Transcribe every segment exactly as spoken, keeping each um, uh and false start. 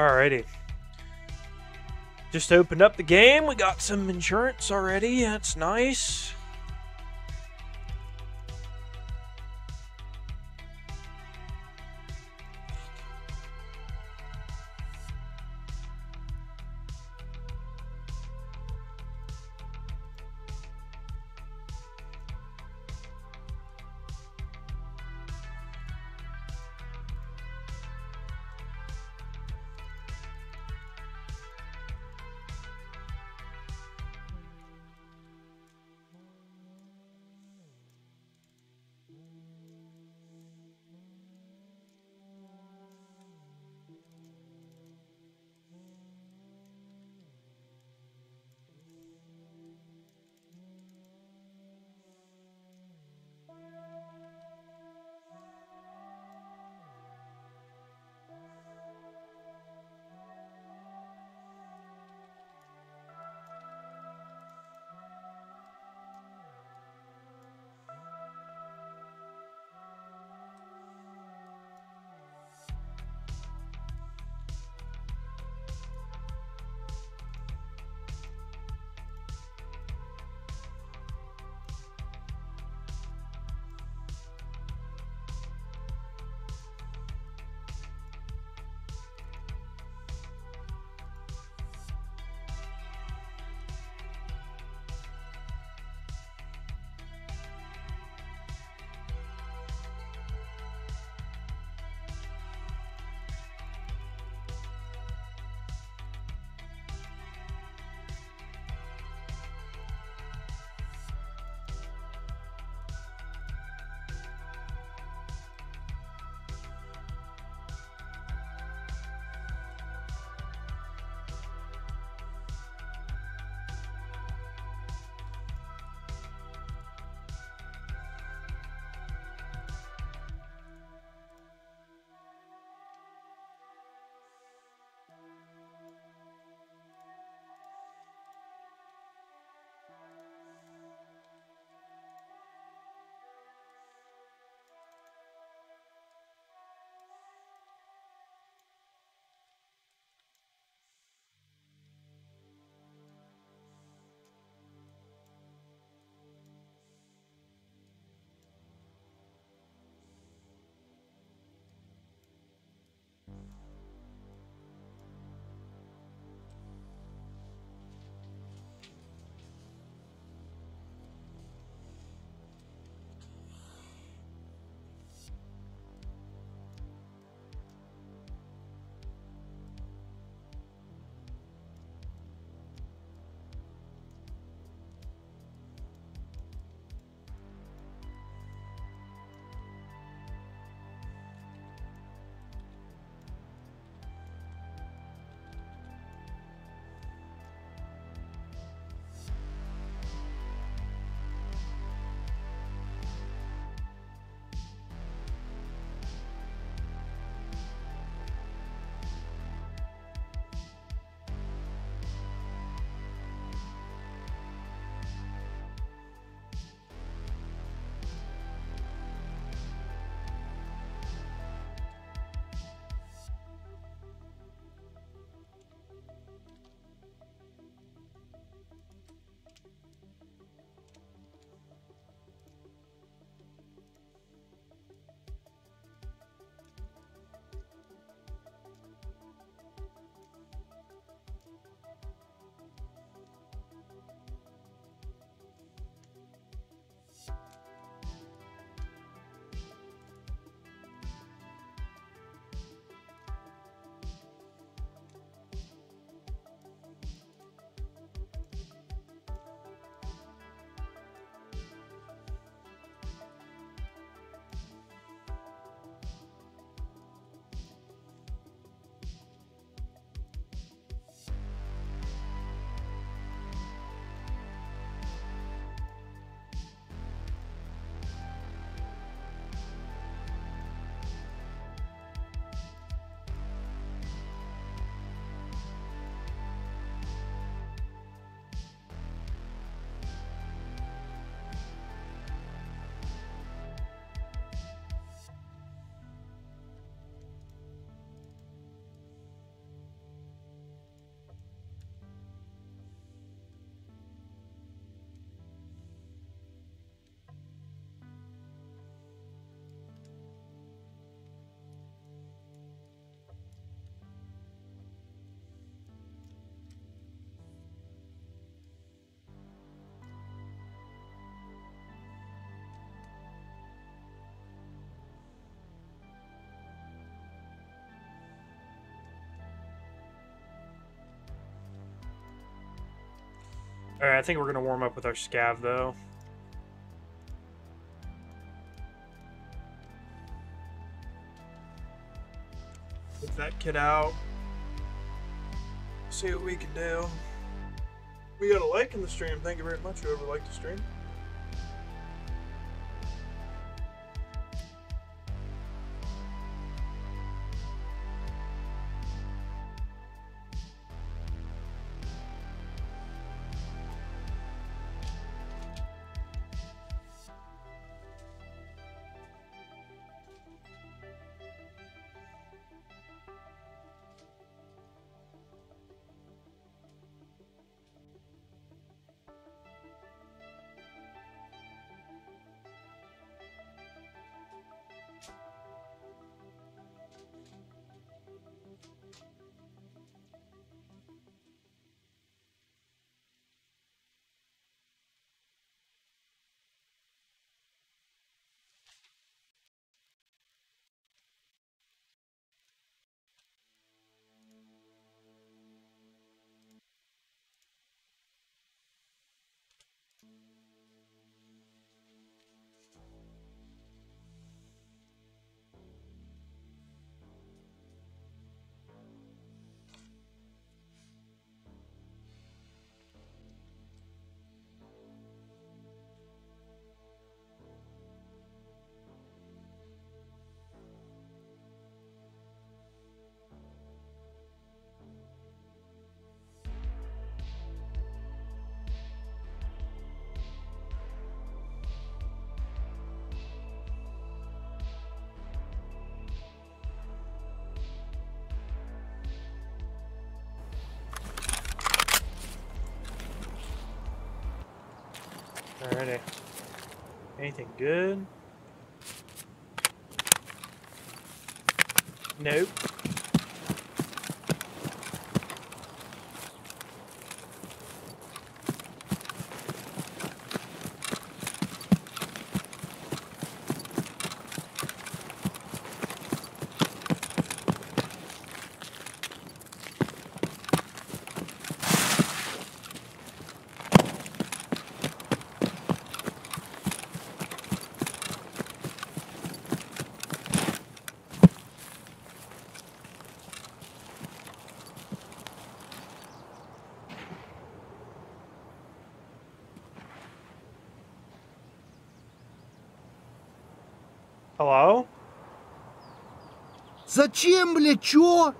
Alrighty. Just opened up the game. We got some insurance already. That's nice. Alright, I think we're gonna warm up with our scav though. Get that kid out. See what we can do. We got a like in the stream. Thank you very much, whoever liked the stream. Alrighty. Anything good? Nope. Hello? Зачем, бля, чё?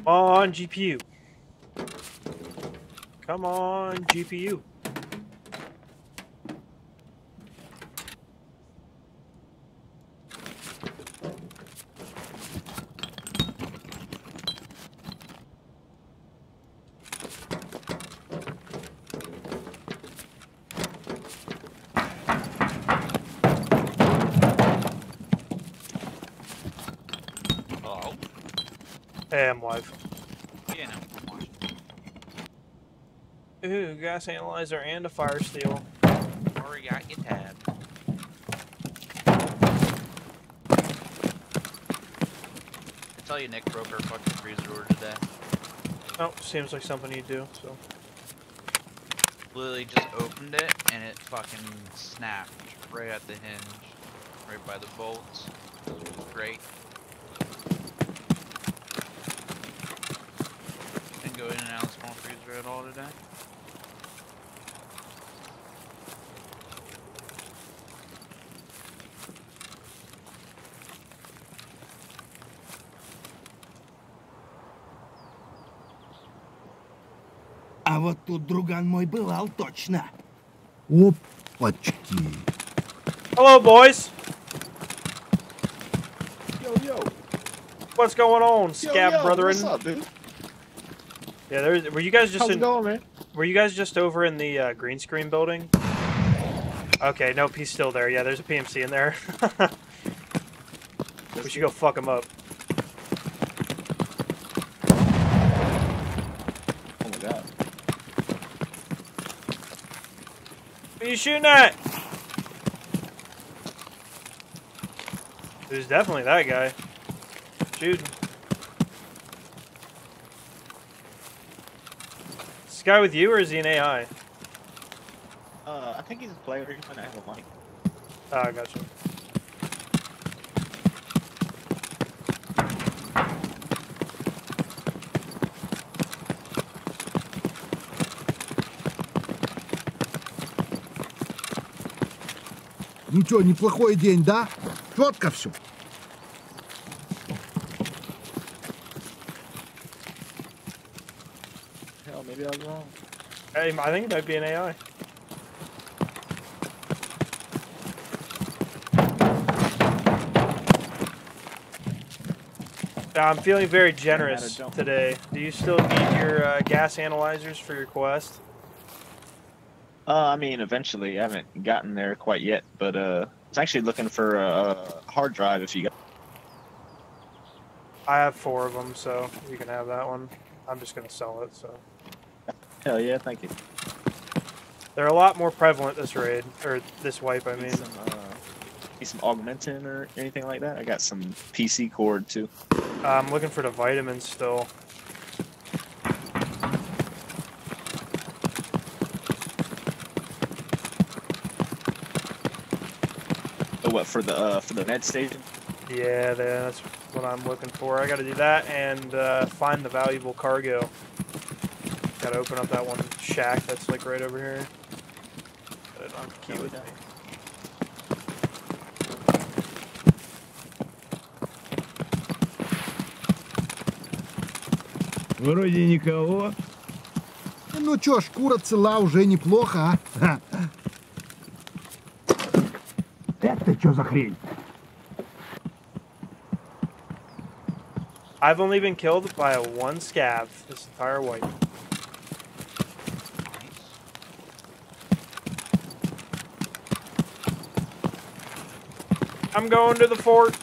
Come on, G P U. Come on, G P U. Ooh, gas analyzer and a fire steel. Already got your tab. I tell you, Nick broke her fucking freezer order today. Oh, seems like something you do. So literally just opened it and it fucking snapped right at the hinge, right by the bolts. Great. go in and out of small freezer at all today? А вот тут друган мой бывал точно. Опачки. Hello, boys. Yo, yo. What's going on, scab yo, yo, brethren? What's up, dude? Yeah, there, were you guys just How's in? Going, man? Were you guys just over in the uh, green screen building? Okay, nope, he's still there. Yeah, there's a P M C in there. We should go fuck him up. What are you shooting at? There's definitely that guy. Shooting. Is this guy with you or is he an A I? Uh, I think he's a player. He might not have a mic. Ah, oh, gotcha. Ну что, неплохой день, да? Четко все. Hell, maybe I was wrong. Hey, I think it might be an A I. Now, I'm feeling very generous today. Do you still need your uh, gas analyzers for your quest? Uh, I mean, eventually. I haven't gotten there quite yet, but uh, I was actually looking for a hard drive if you got. I have four of them, so you can have that one. I'm just going to sell it, so. Hell yeah, thank you. They're a lot more prevalent this raid, or this wipe, I mean. Need some, uh, need some augmentin or anything like that? I got some P C cord, too. Uh, I'm looking for the vitamins still. What for the uh, for the med station? Yeah, that's what I'm looking for. I got to do that and uh, find the valuable cargo. Got to open up that one shack that's like right over here. Got it on the key with me. Вроде никого. Ну чё, шкура цела уже неплохо, а? Что за хрень? I've only been killed by a one scab this entire wipe. I'm going to the fort.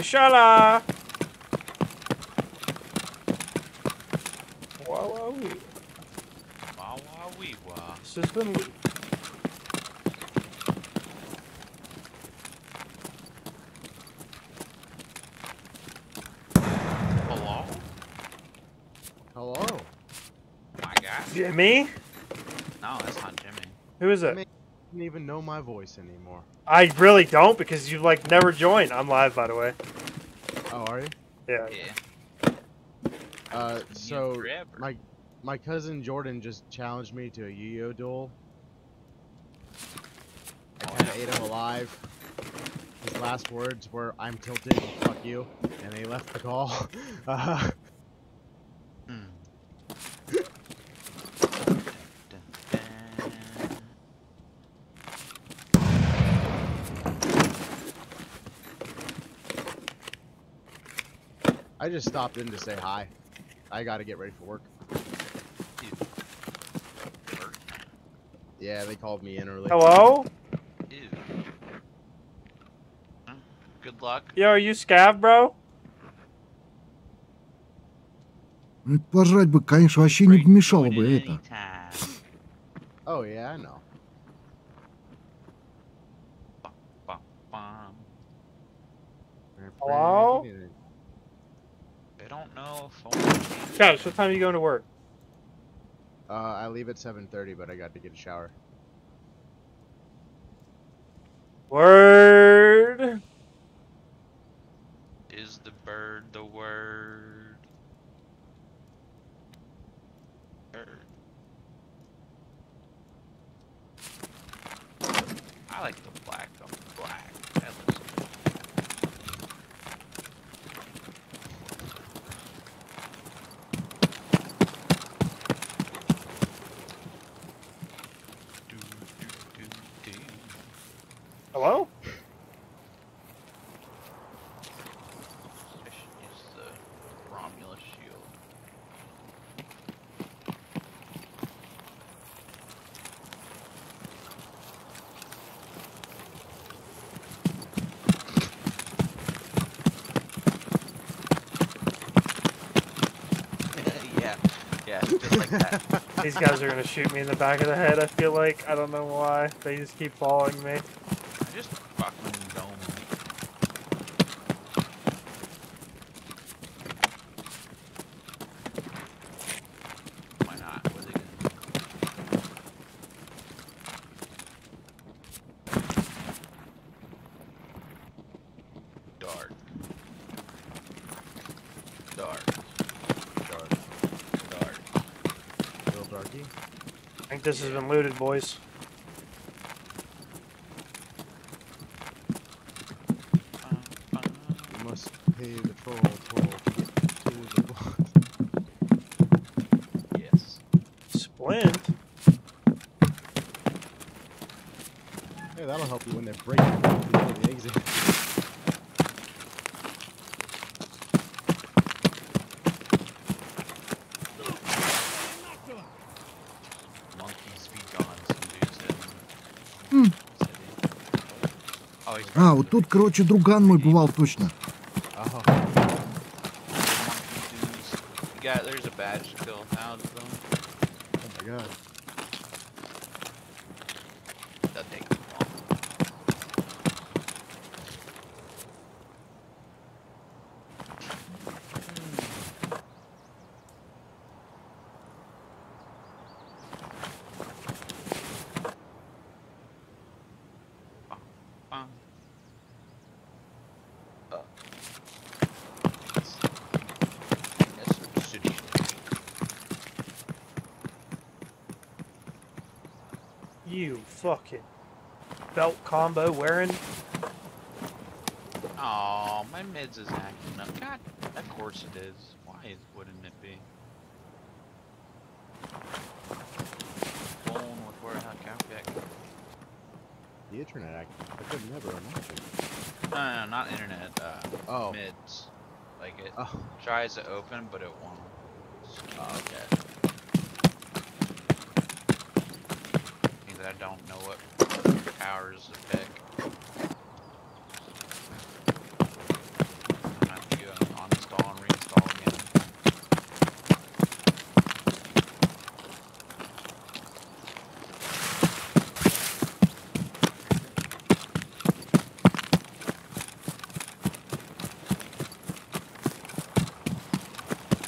Shala. Wawawee. Wawawee wah. System. Hello? Hello? My God. Jimmy? No, that's not Jimmy. Who is it? Jimmy doesn't even know my voice anymore. I really don't, because you like never join. I'm live, by the way. Oh, are you? Yeah. Yeah. Uh, so my my cousin Jordan just challenged me to a Yu-Gi-Oh duel. I kind of ate him alive. His last words were "I'm tilted, fuck you," and they left the call. uh, I just stopped in to say hi. I gotta get ready for work. Ew. Work? Yeah, they called me in early. Hello? Ew. Good luck. Yo, are you scav, bro? Пожрать бы, конечно, вообще не помешало бы это. Oh yeah, I know. Hello? I don't know if... Gosh, what time are you going to work? Uh, I leave at seven thirty, but I got to get a shower. Word! Is the bird the word? Bird. I like the black. I'm black. That looks good. Hello? I should use the Romulus shield. Yeah, yeah, just like that. These guys are gonna shoot me in the back of the head, I feel like. I don't know why. They just keep following me. Just fucking dome me. Why not? Was it good? Dark. Dark. Dark. Dark. Little darky. I think this has been looted, boys. А, вот тут, короче, друган мой бывал точно. Fucking belt combo wearing. Oh, my mids is acting up. God, of course it is. Why wouldn't it be? Bone with where how can the internet acting. I could never imagine. No, no, no, not internet. Uh, oh, mids. Like it oh. tries to open, but it won't. Oh, okay. I don't know what powers to pick. I'm gonna have to do an uninstall and reinstall again.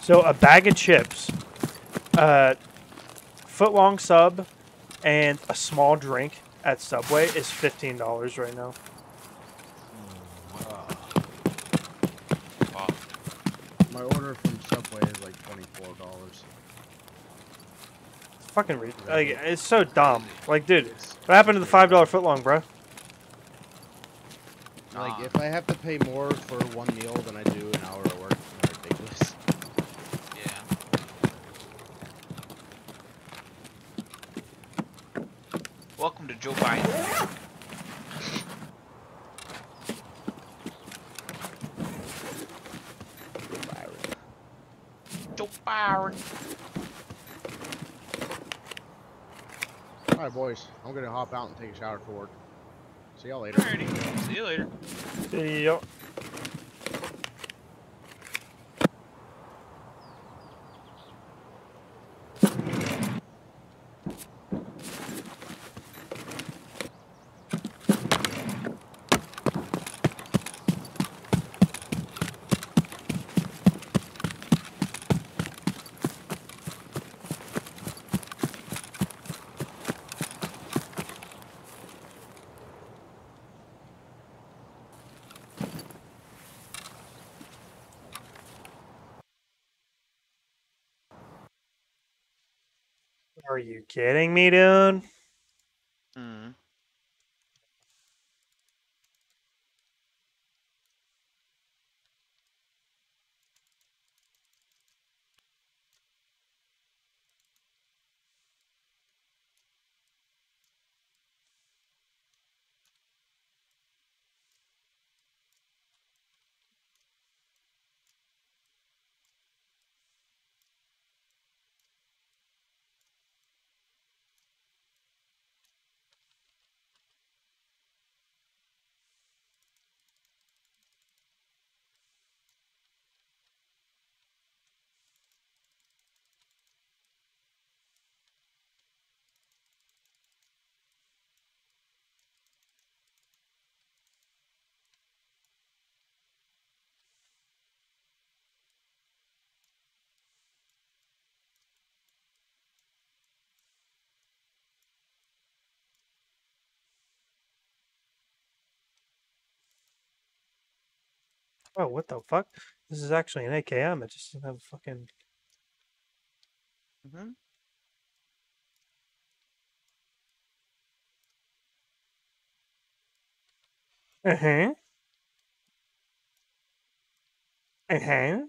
So a bag of chips, uh, foot long sub, and a small drink at Subway is fifteen dollars right now. Wow. Wow. My order from Subway is like twenty-four dollars. Fucking ridiculous. Like, it's so dumb. Like, dude, what happened to the five dollar footlong, bro? Like, if I have to pay more for one meal than I do an hour of work, it's ridiculous. Welcome to Joe Biden. Virus. down. Alright, boys. I'm gonna hop out and take a shower for work. See y'all later. Alrighty. See you later. See y'all. Are you kidding me, dude? Mm. Oh, what the fuck? This is actually an A K M. It just doesn't have a fucking... Mm-hmm. Uh-huh. Uh-huh.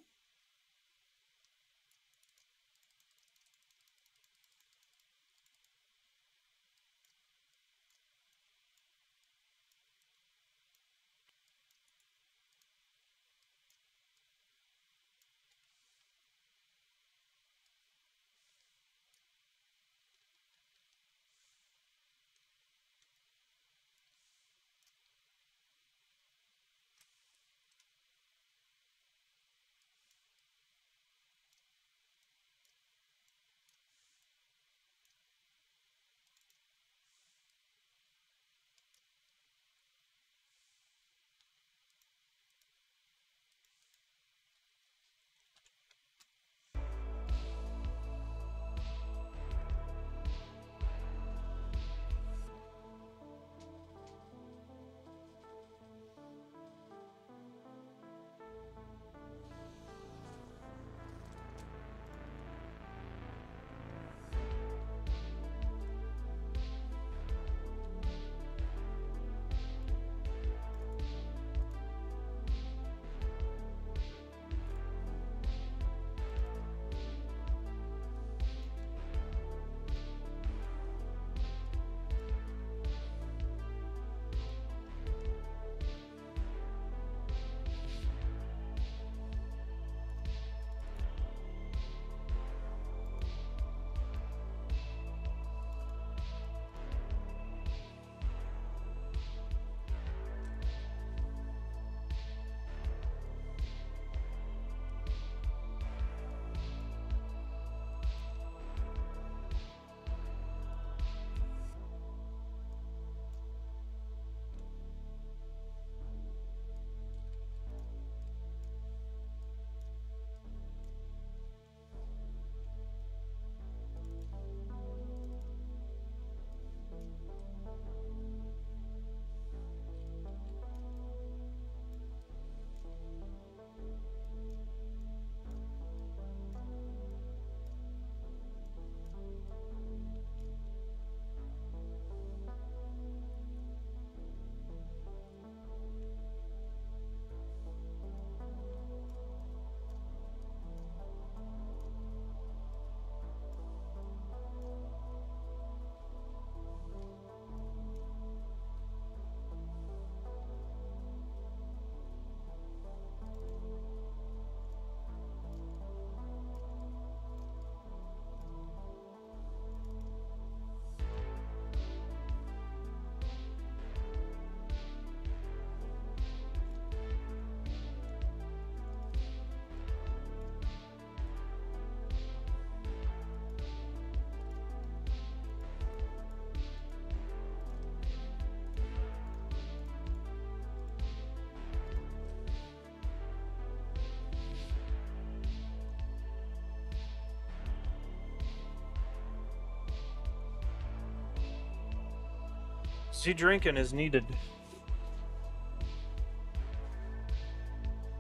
See, drinking is needed.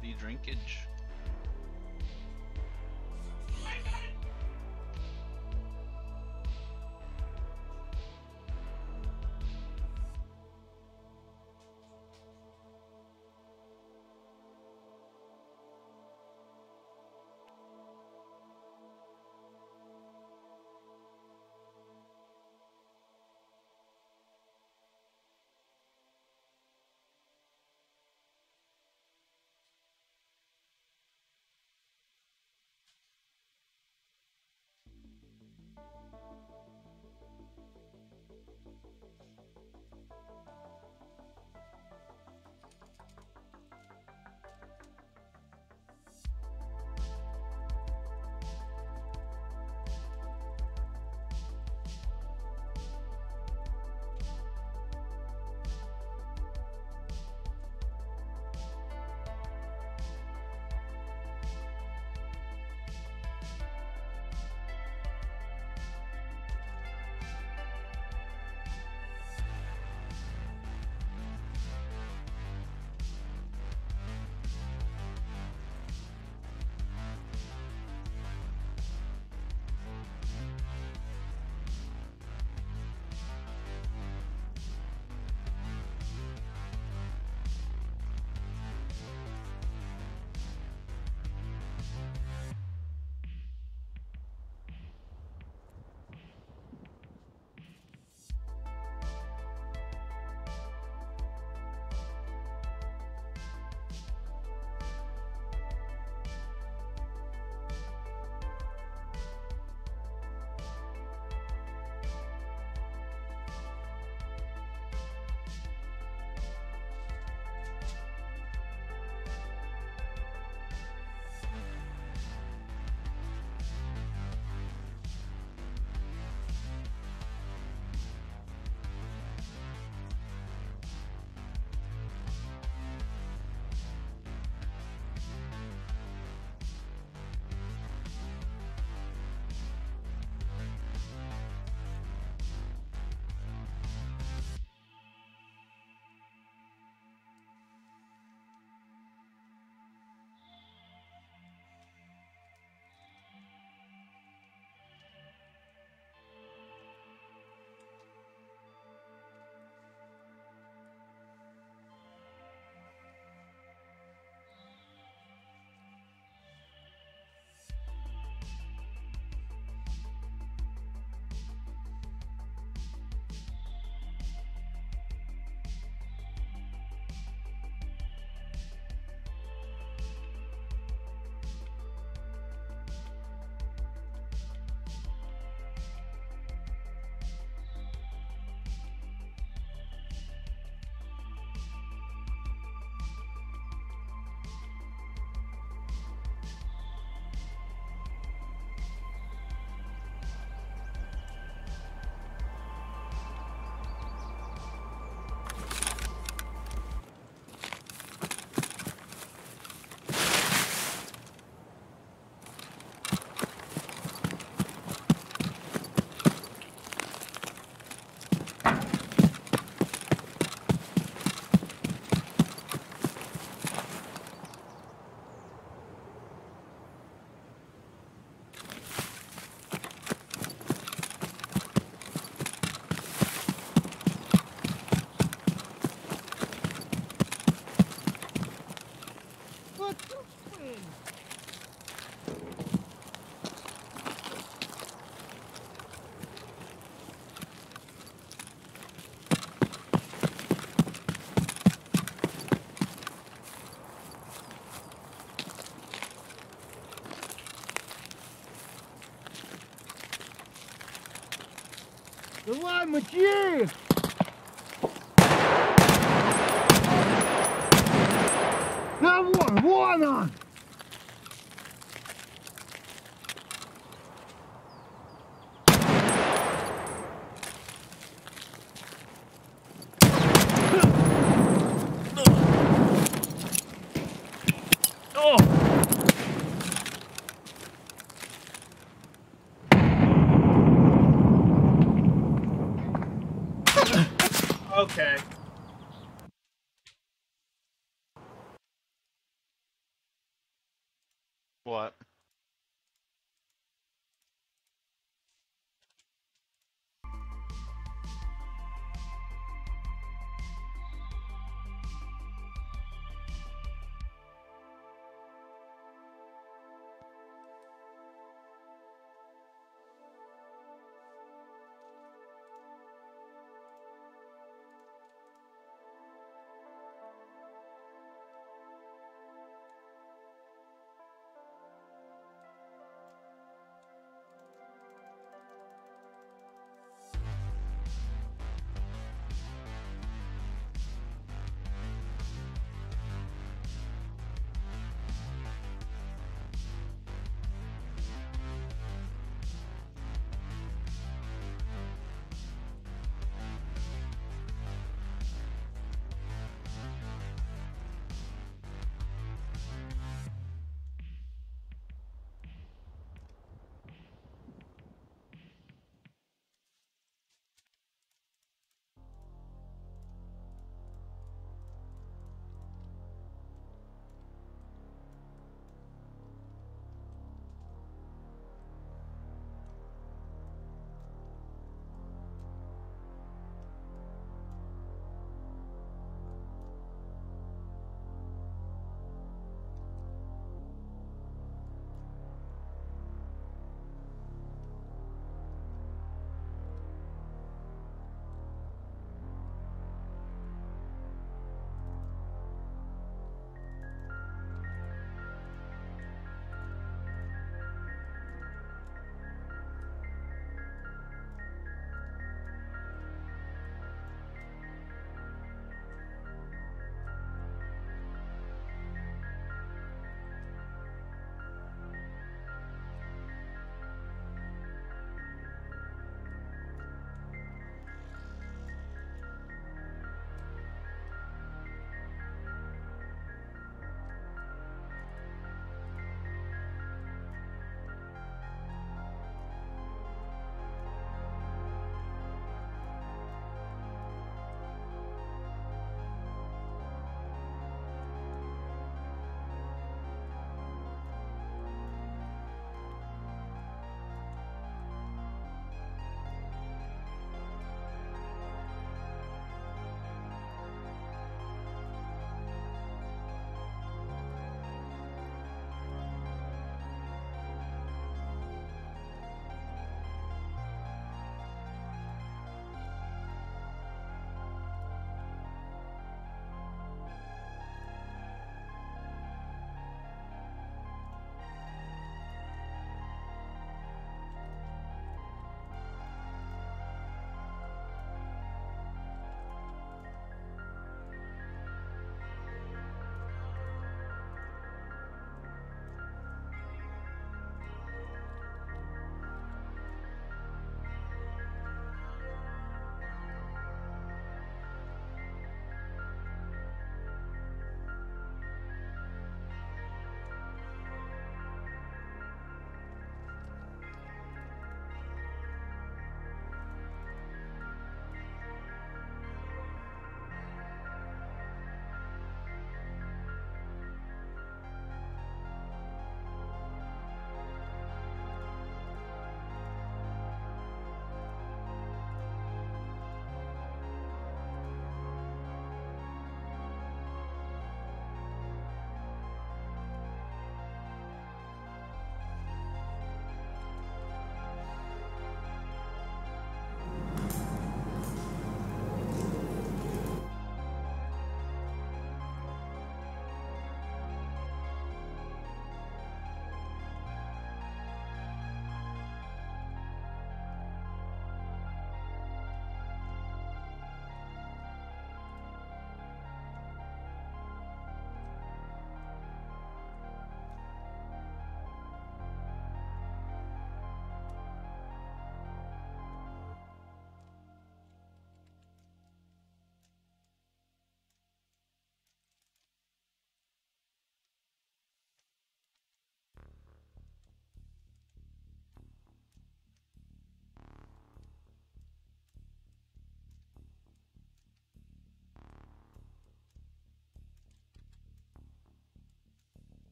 The drinkage. Давай, мочи! Да вон, вон он! Okay. What?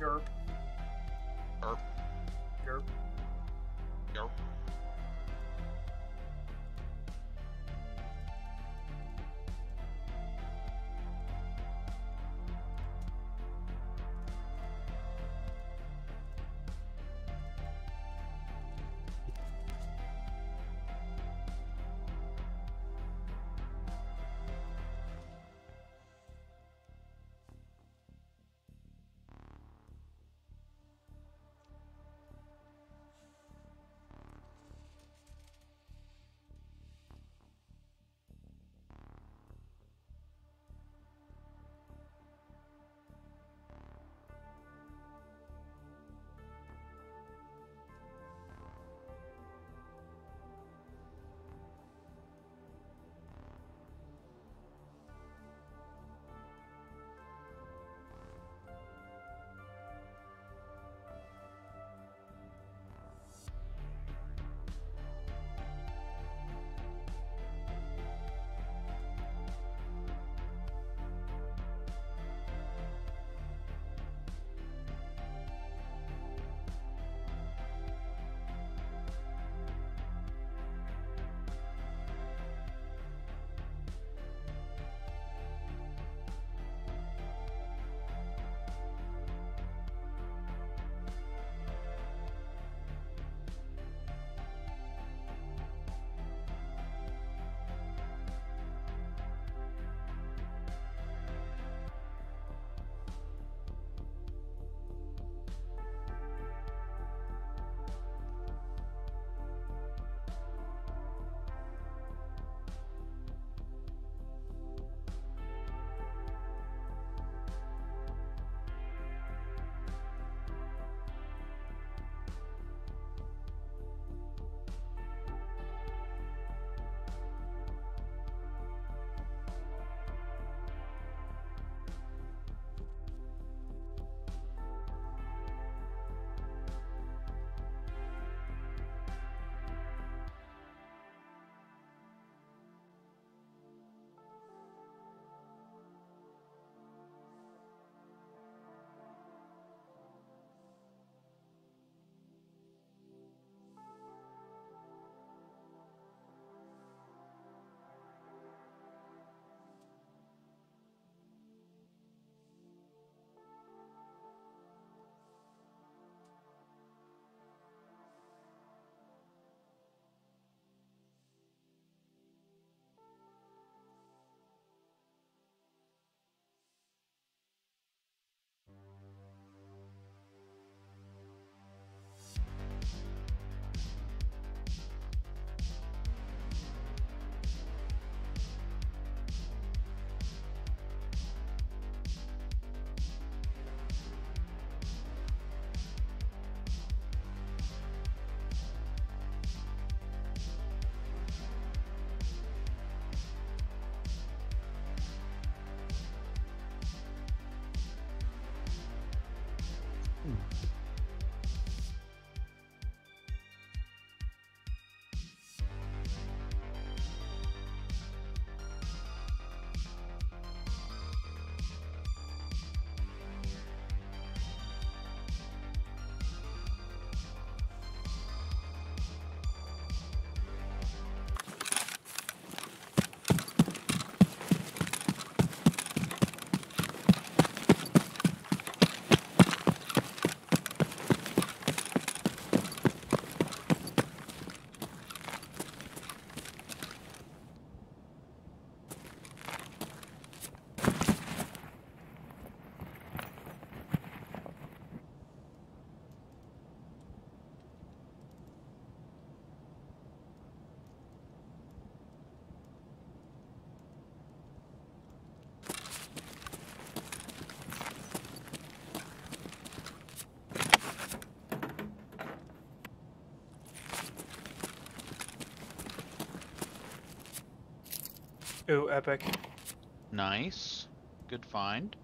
Yerp. Yerp. Yerp. Yerp. Ooh, epic. Nice. Good find.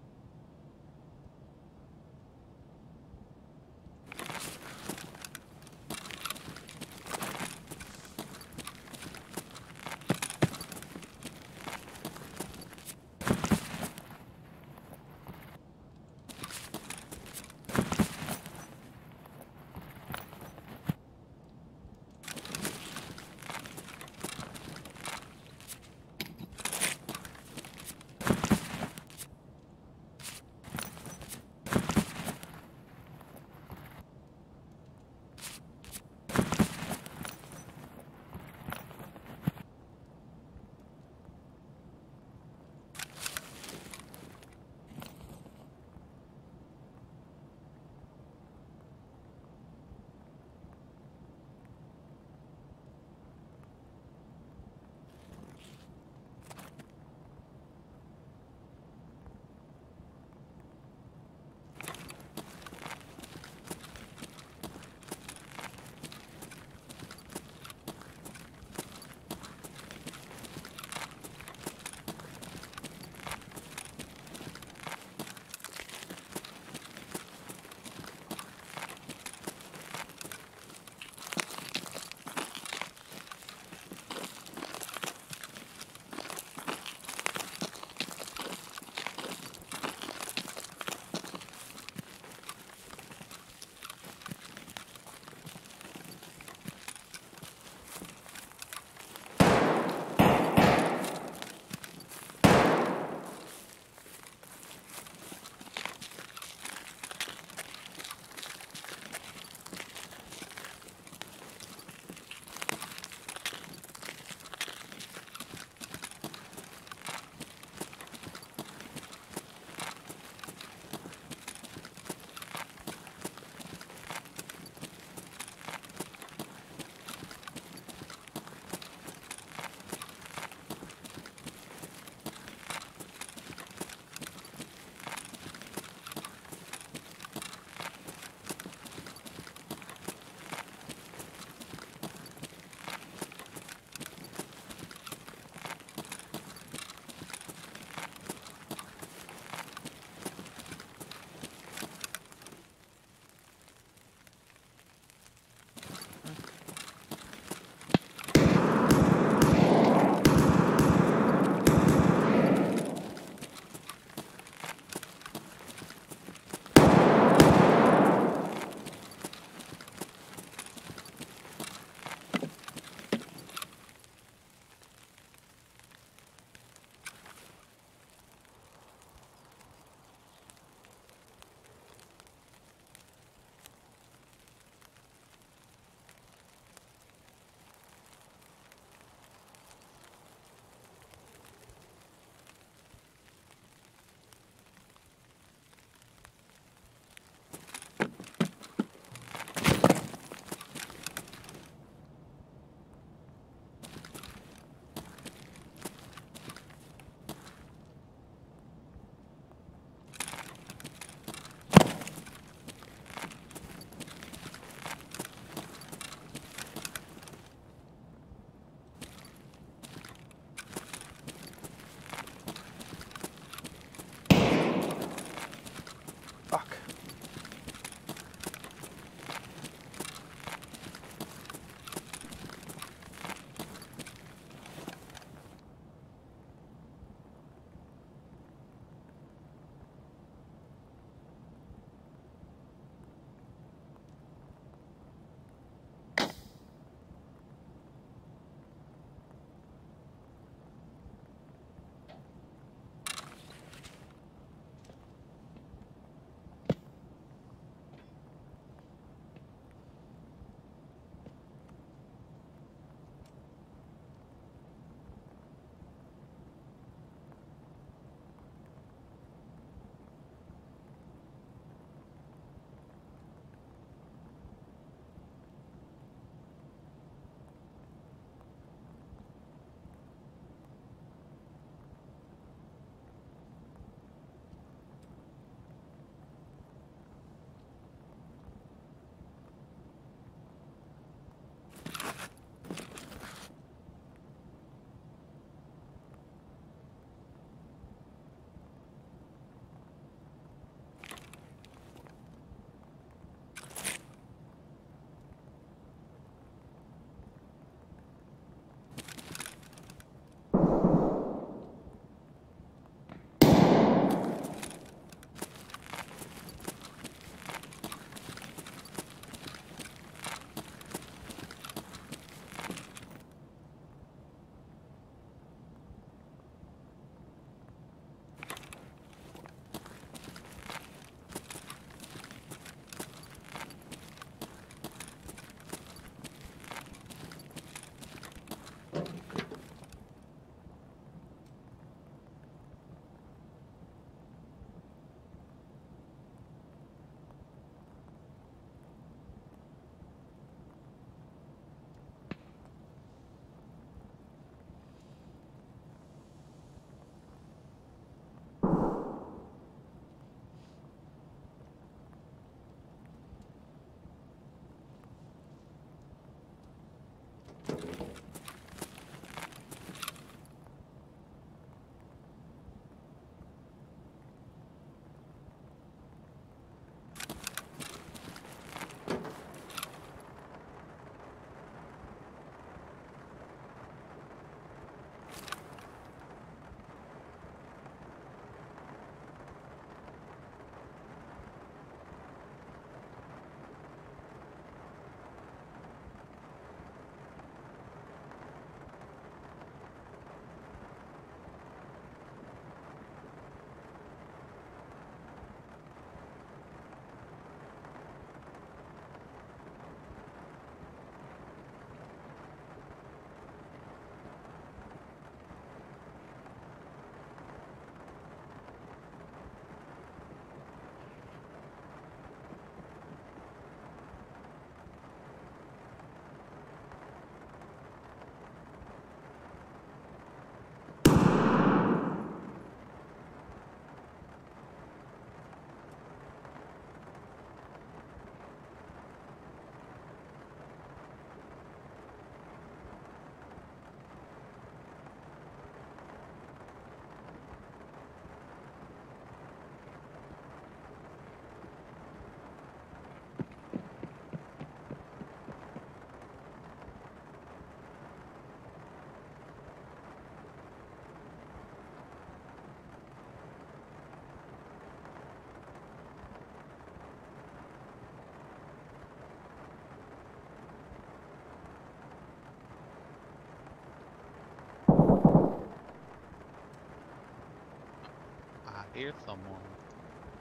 someone.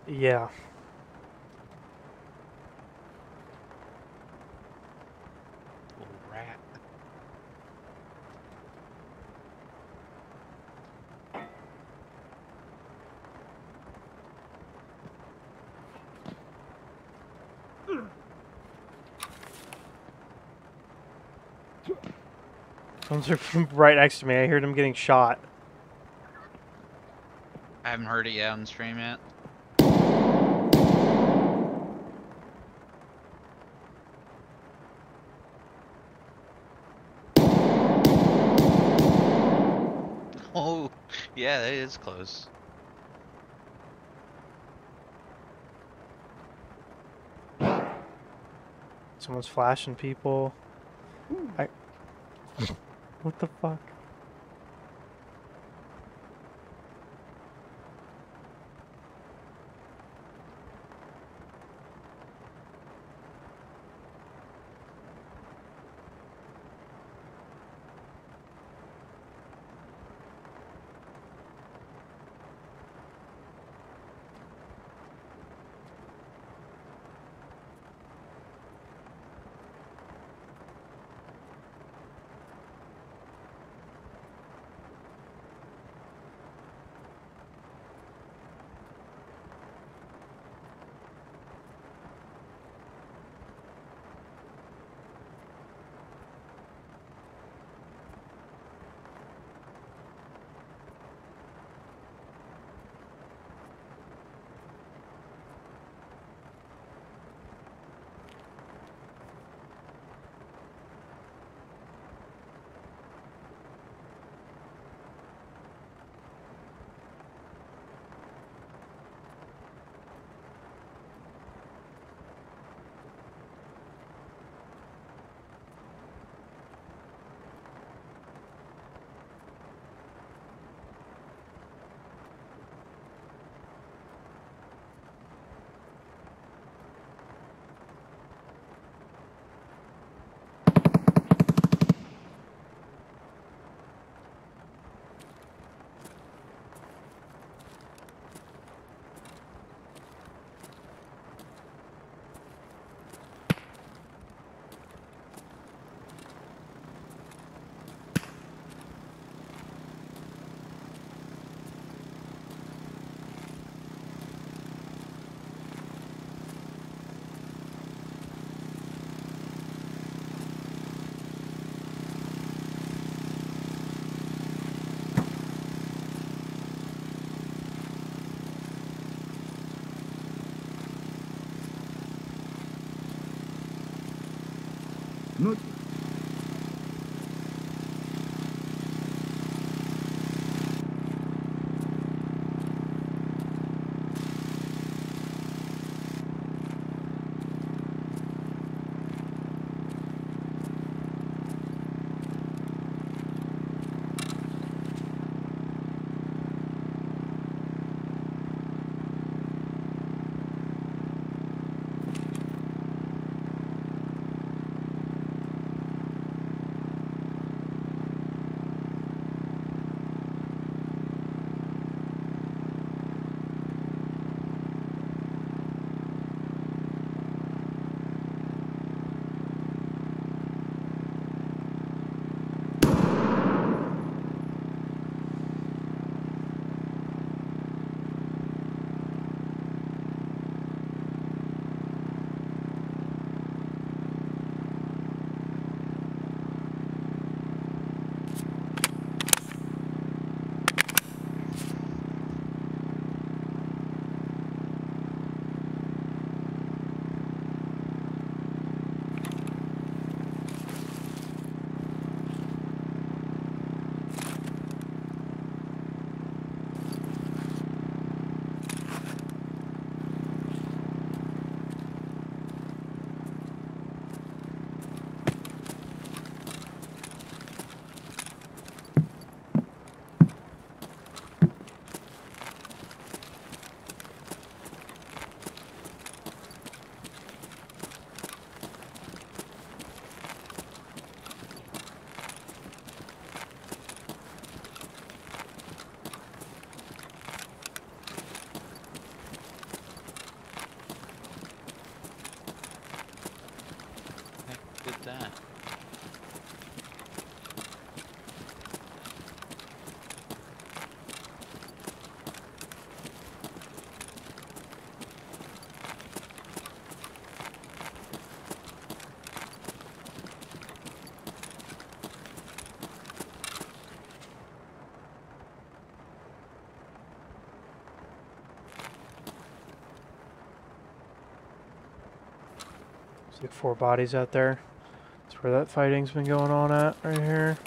Yeah. Little rat. Someone's right next to me. I heard him getting shot. I haven't heard it yet on the stream yet. Oh, yeah, that is close. Someone's flashing people. I... What the fuck? There's like four bodies out there. That's where that fighting's been going on at, right here.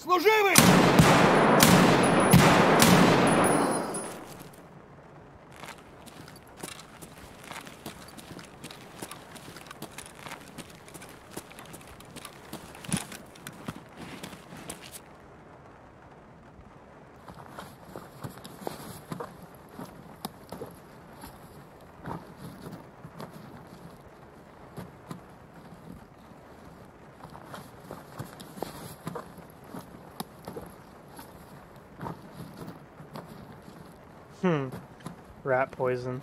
Служивый! Hmm. Rat poison.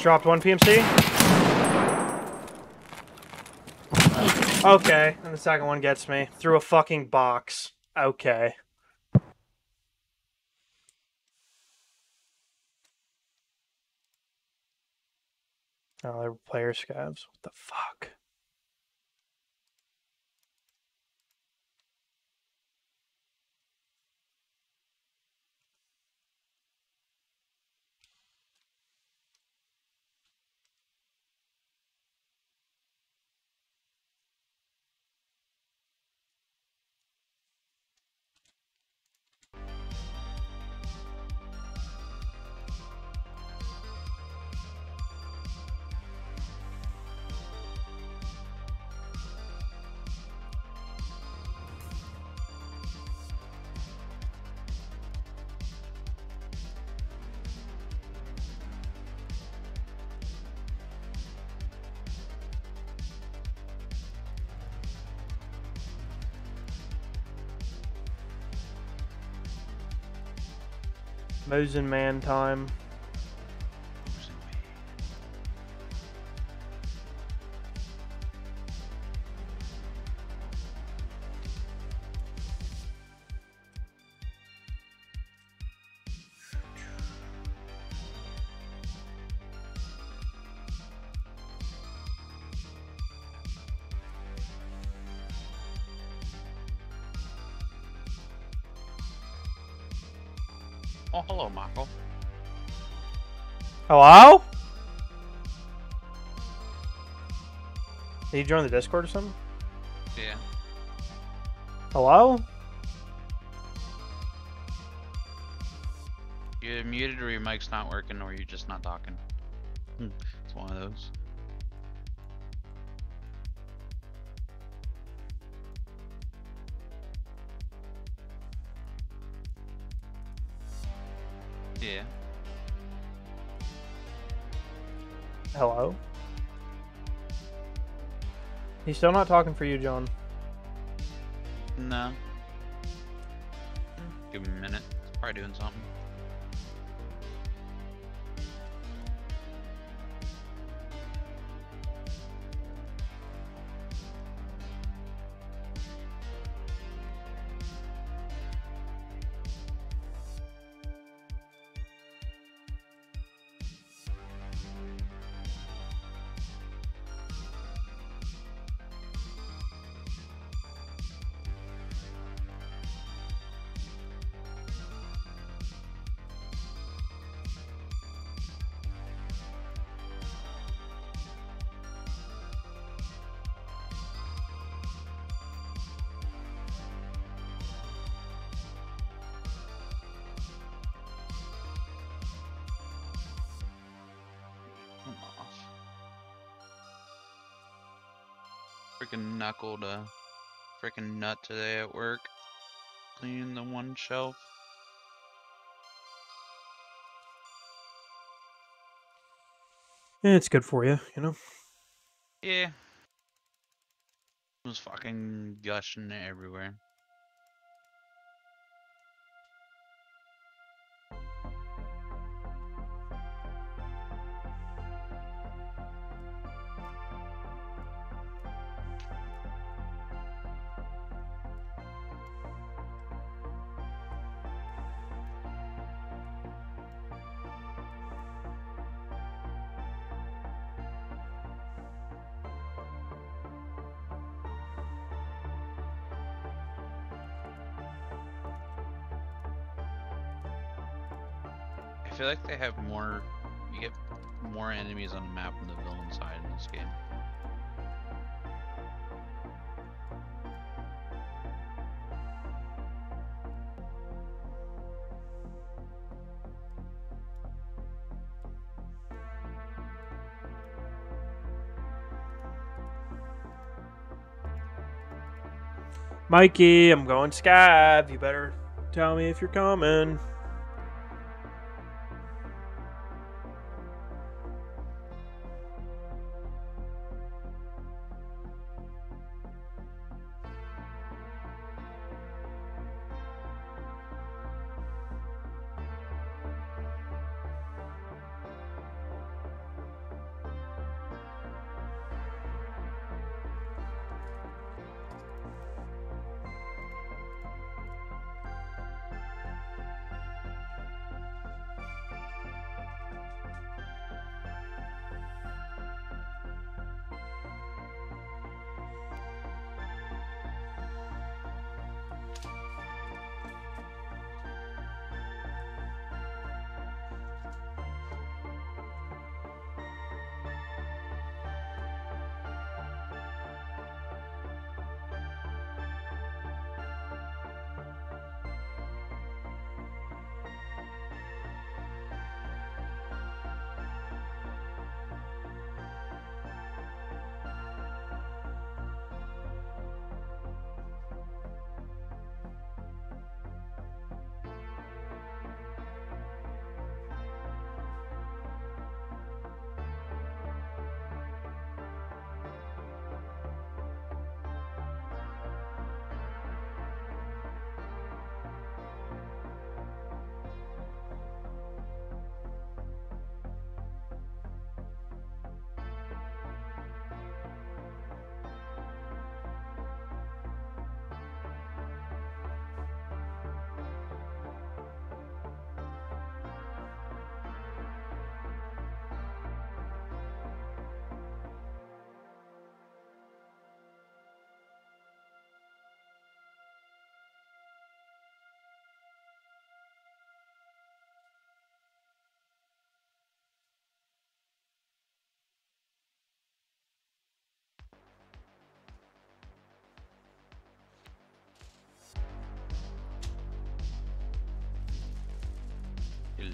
Dropped one P M C. Okay, and the second one gets me through a fucking box. Okay. Oh, they're player scabs. What the fuck? Mosin Man time. Oh, hello, Michael. Hello? Did you join the Discord or something? Yeah. Hello? You're muted or your mic's not working or you're just not talking. Hmm. It's one of those. Yeah. Hello? He's still not talking for you, John. No. Give him a minute. He's probably doing something. Freaking knuckled a freaking nut today at work. Cleaning the one shelf. Yeah, it's good for you, you know? Yeah. It was fucking gushing everywhere. I feel like they have more, you get more enemies on the map than the villain side in this game. Mikey, I'm going Skype. You better tell me if you're coming.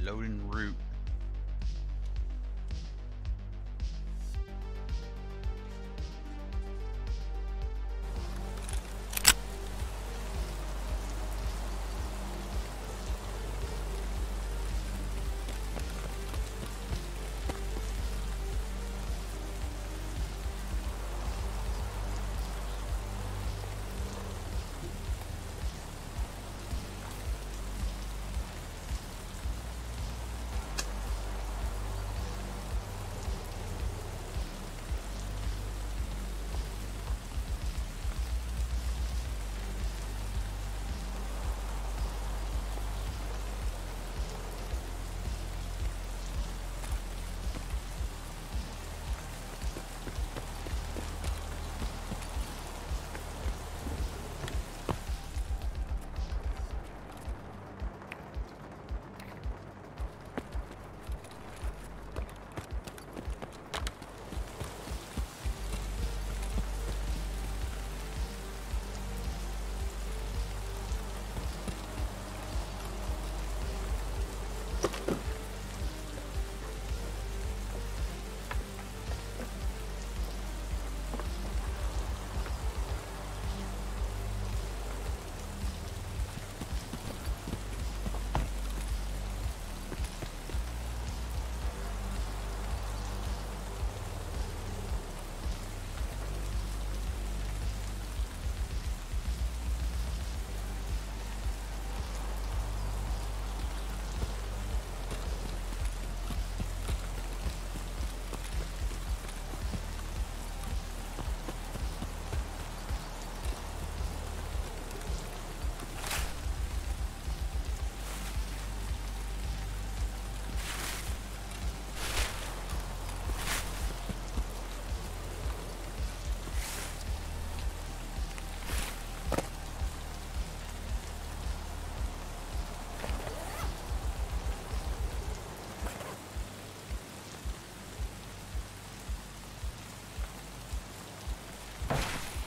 Loading route.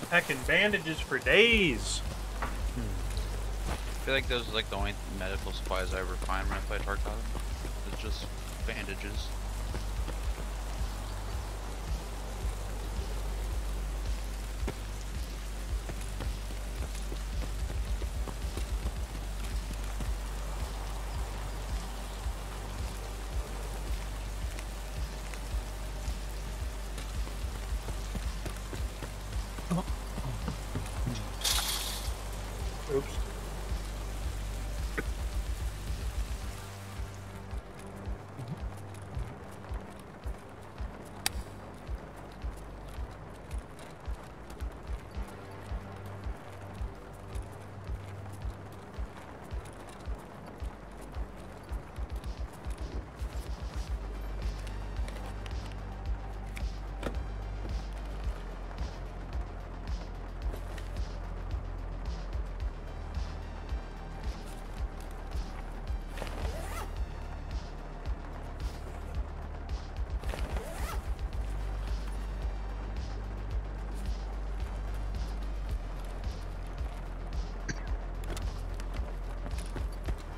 packing bandages for days. I feel like those are like the only medical supplies I ever find when I play Tarkov. It's just bandages.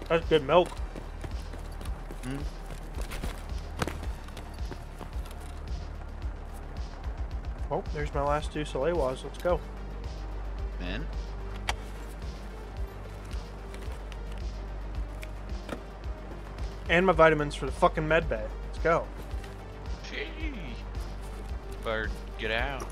That's good milk. Mm. Oh, there's my last two Salewas. Let's go. Man. And my vitamins for the fucking med bay. Let's go. Gee. Bird, get out.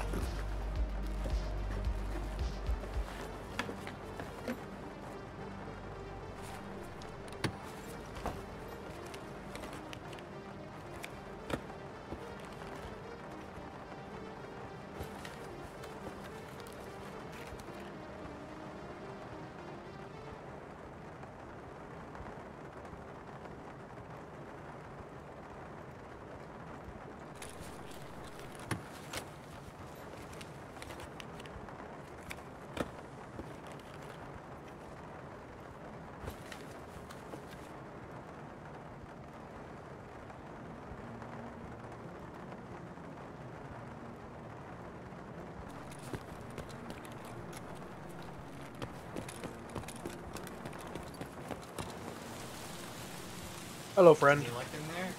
Hello, friend. You left in there?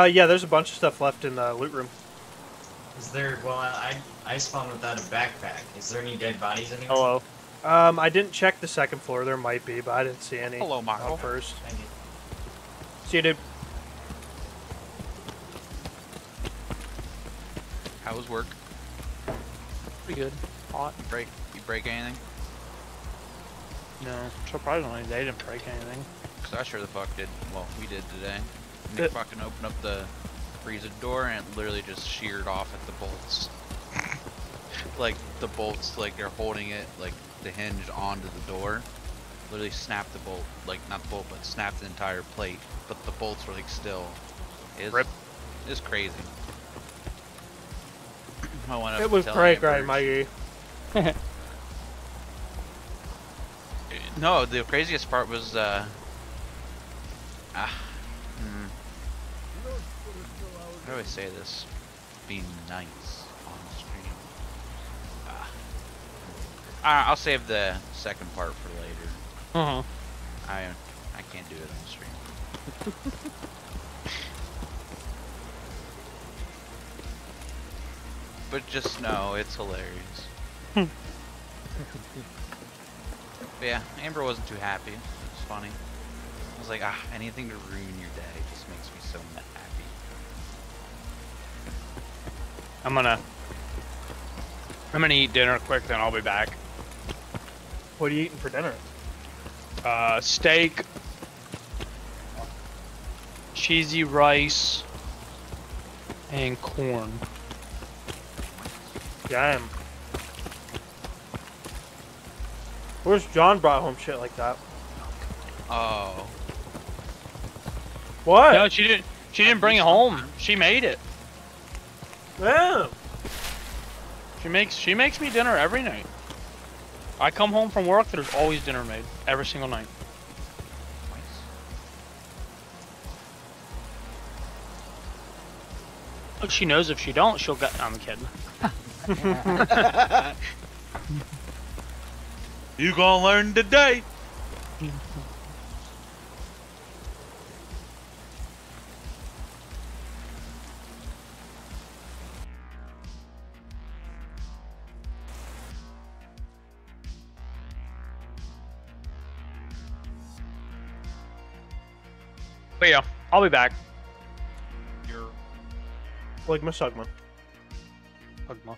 Uh, yeah, there's a bunch of stuff left in the loot room. Is there, well, I, I spawned without a backpack. Is there any dead bodies anywhere? Hello. Um, I didn't check the second floor. There might be, but I didn't see any. Hello, Marco. First. Thank you. See you, dude. How was work? Pretty good. Hot. You break, you break anything? No. Surprisingly, they didn't break anything. I sure the fuck did. Well, we did today. Nick it, fucking opened up the freezer door and it literally just sheared off at the bolts. Like the bolts, like they're holding it, like the hinge onto the door. Literally snapped the bolt, like not the bolt, but snapped the entire plate. But the bolts were like still. It's, Rip. It's crazy. I went up it was break right, Mikey. No, the craziest part was. uh Ah, hmm. How do I say this? Be nice on the stream. Ah. Alright, I'll save the second part for later. Uh huh. I, I can't do it on the stream. But just know, it's hilarious. Yeah, Amber wasn't too happy. It's funny. I was like, ah, anything to ruin your day just makes me so happy. I'm gonna... I'm gonna eat dinner quick, then I'll be back. What are you eating for dinner? Uh, steak. Cheesy rice. And corn. Damn. I wish John brought home shit like that. Oh. What? No, she didn't. She didn't bring it home. She made it. Damn. She makes. She makes me dinner every night. I come home from work. There's always dinner made every single night. Nice. Look, she knows if she don't, she'll get. I'm kidding. You gonna learn today. But yeah, I'll be back. You're like my Sugma. Sugma.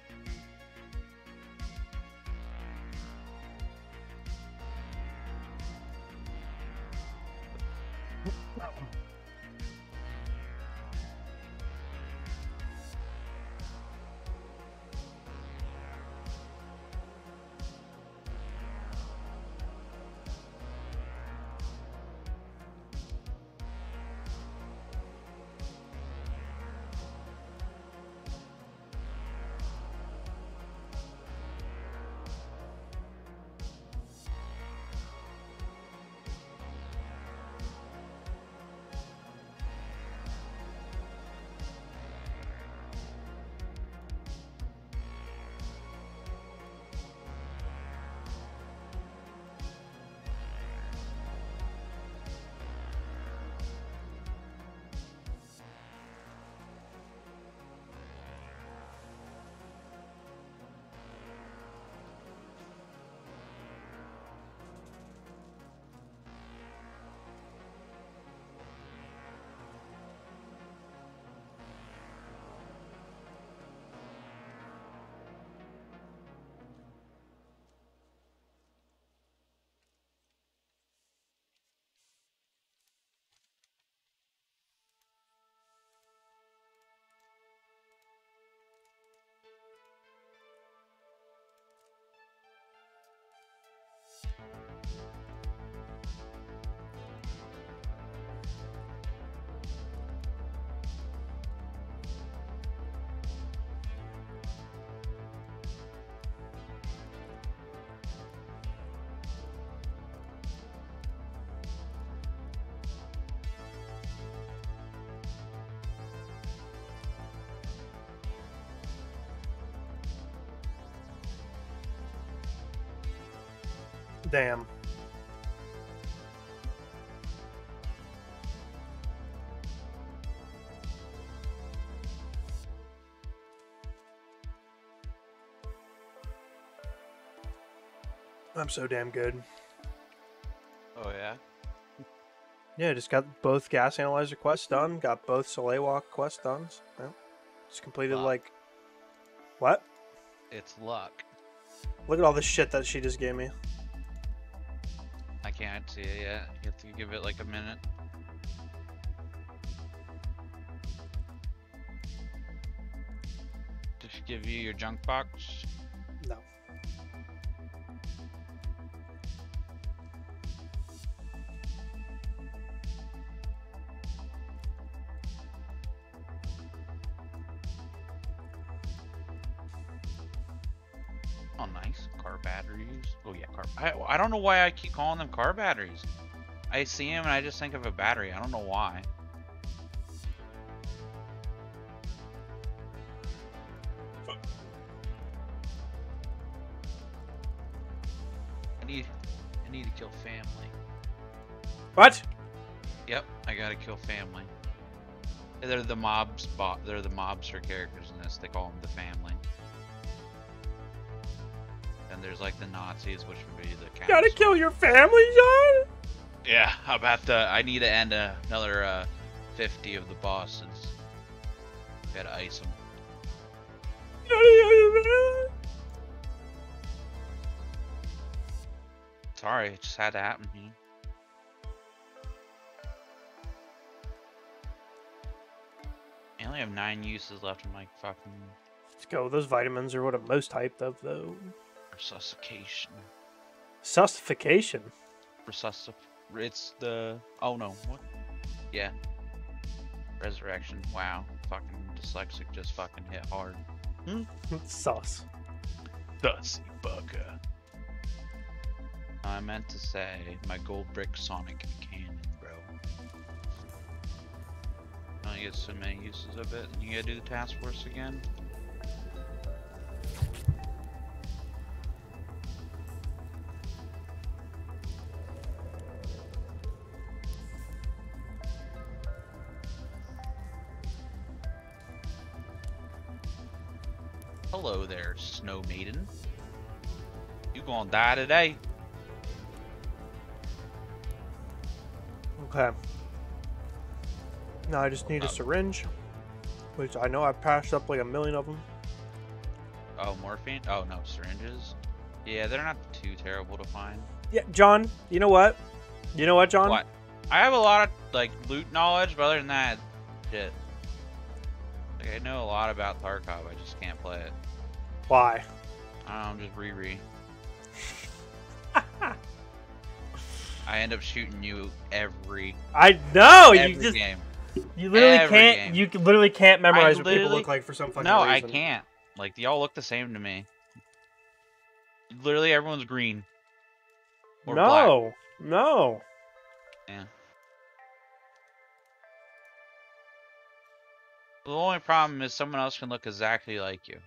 Damn. I'm so damn good. Oh, yeah? Yeah, just got both gas analyzer quests done. Got both Soleil Walk quests done. Yeah. Just completed, luck. like... What? It's luck. Look at all this shit that she just gave me. Can't see it yet. You have to give it like a minute. Did she give you your junk box? No. I don't know why I keep calling them car batteries. I see them and I just think of a battery. I don't know why. I need, I need to kill family. What? Yep, I gotta kill family. They're the mobs. They're the mobster characters in this. They call them the family. And there's like the Nazis, which would be the council. Gotta kill your family, John? Yeah, I'm about to. I need to end a, another uh, fifty of the bosses. Gotta ice them. Sorry, it just had to happen to me. I only have nine uses left in my fucking. Let's go. Those vitamins are what I'm most hyped of, though. Resuscitation. Resuscitation? Resusc... It's the... Oh, no. What? Yeah. Resurrection. Wow. Fucking dyslexic just fucking hit hard. Hmm? Sus. Sussy bugger. I meant to say my gold brick Sonic cannon, bro. I get so many uses of it. And you gotta do the task force again? Hello there, Snow Maiden. You gonna die today. Okay. Now I just need oh. a syringe, which I know I passed up like a million of them. Oh, morphine? Oh, no, syringes? Yeah, they're not too terrible to find. Yeah, John, you know what? You know what, John? What? I have a lot of, like, loot knowledge, but other than that, shit. Like, I know a lot about Tarkov, I just can't play it. Why? I don't know, I'm just re-re. I end up shooting you every I know! Every you just, game. You literally every can't, game. You literally can't memorize literally, what people look like for some fucking no, reason. No, I can't. Like, they all look the same to me. Literally, everyone's green. Or no, black. no. Yeah. The only problem is someone else can look exactly like you.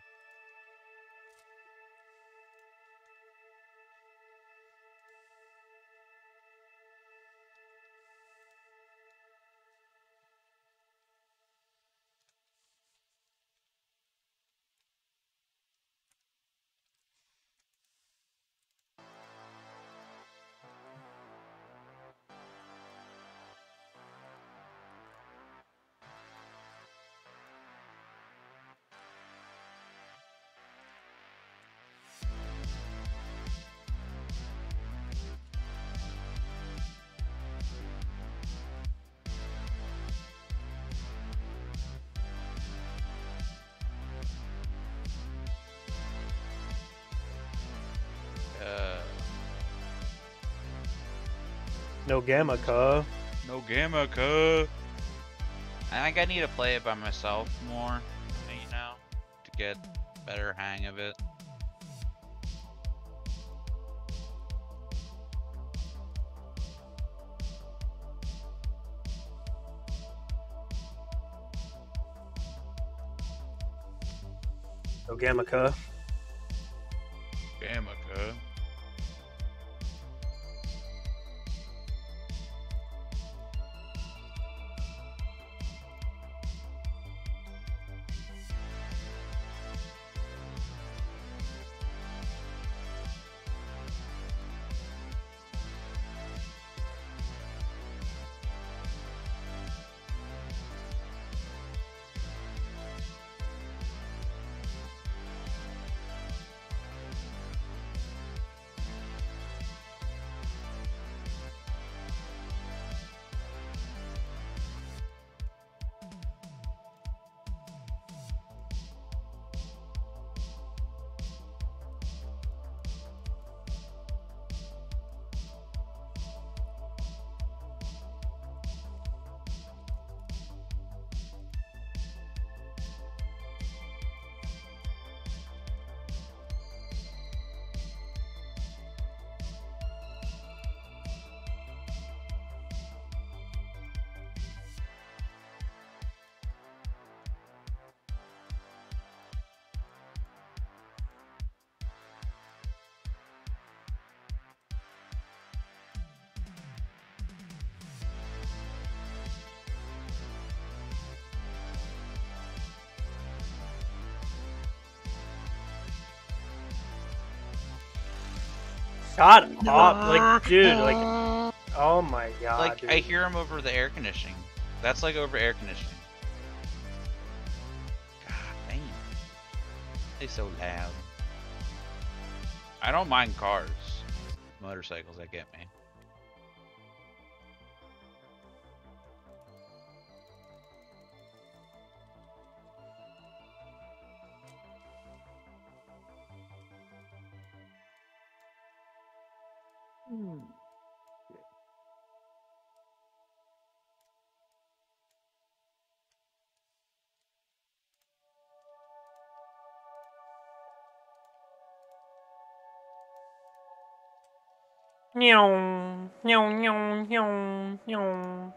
No gamma, cuh. No gamma, cuh. I think I need to play it by myself more, you know, to get a better hang of it. No gamma, cuh. Gamma, cuh. God, no. Up. Like, dude, like, oh my god. Like, dude. I hear him over the air conditioning. That's like over air conditioning. God damn. They're so loud. I don't mind cars. Motorcycles, that get me. Meow, meow, meow, meow, meow.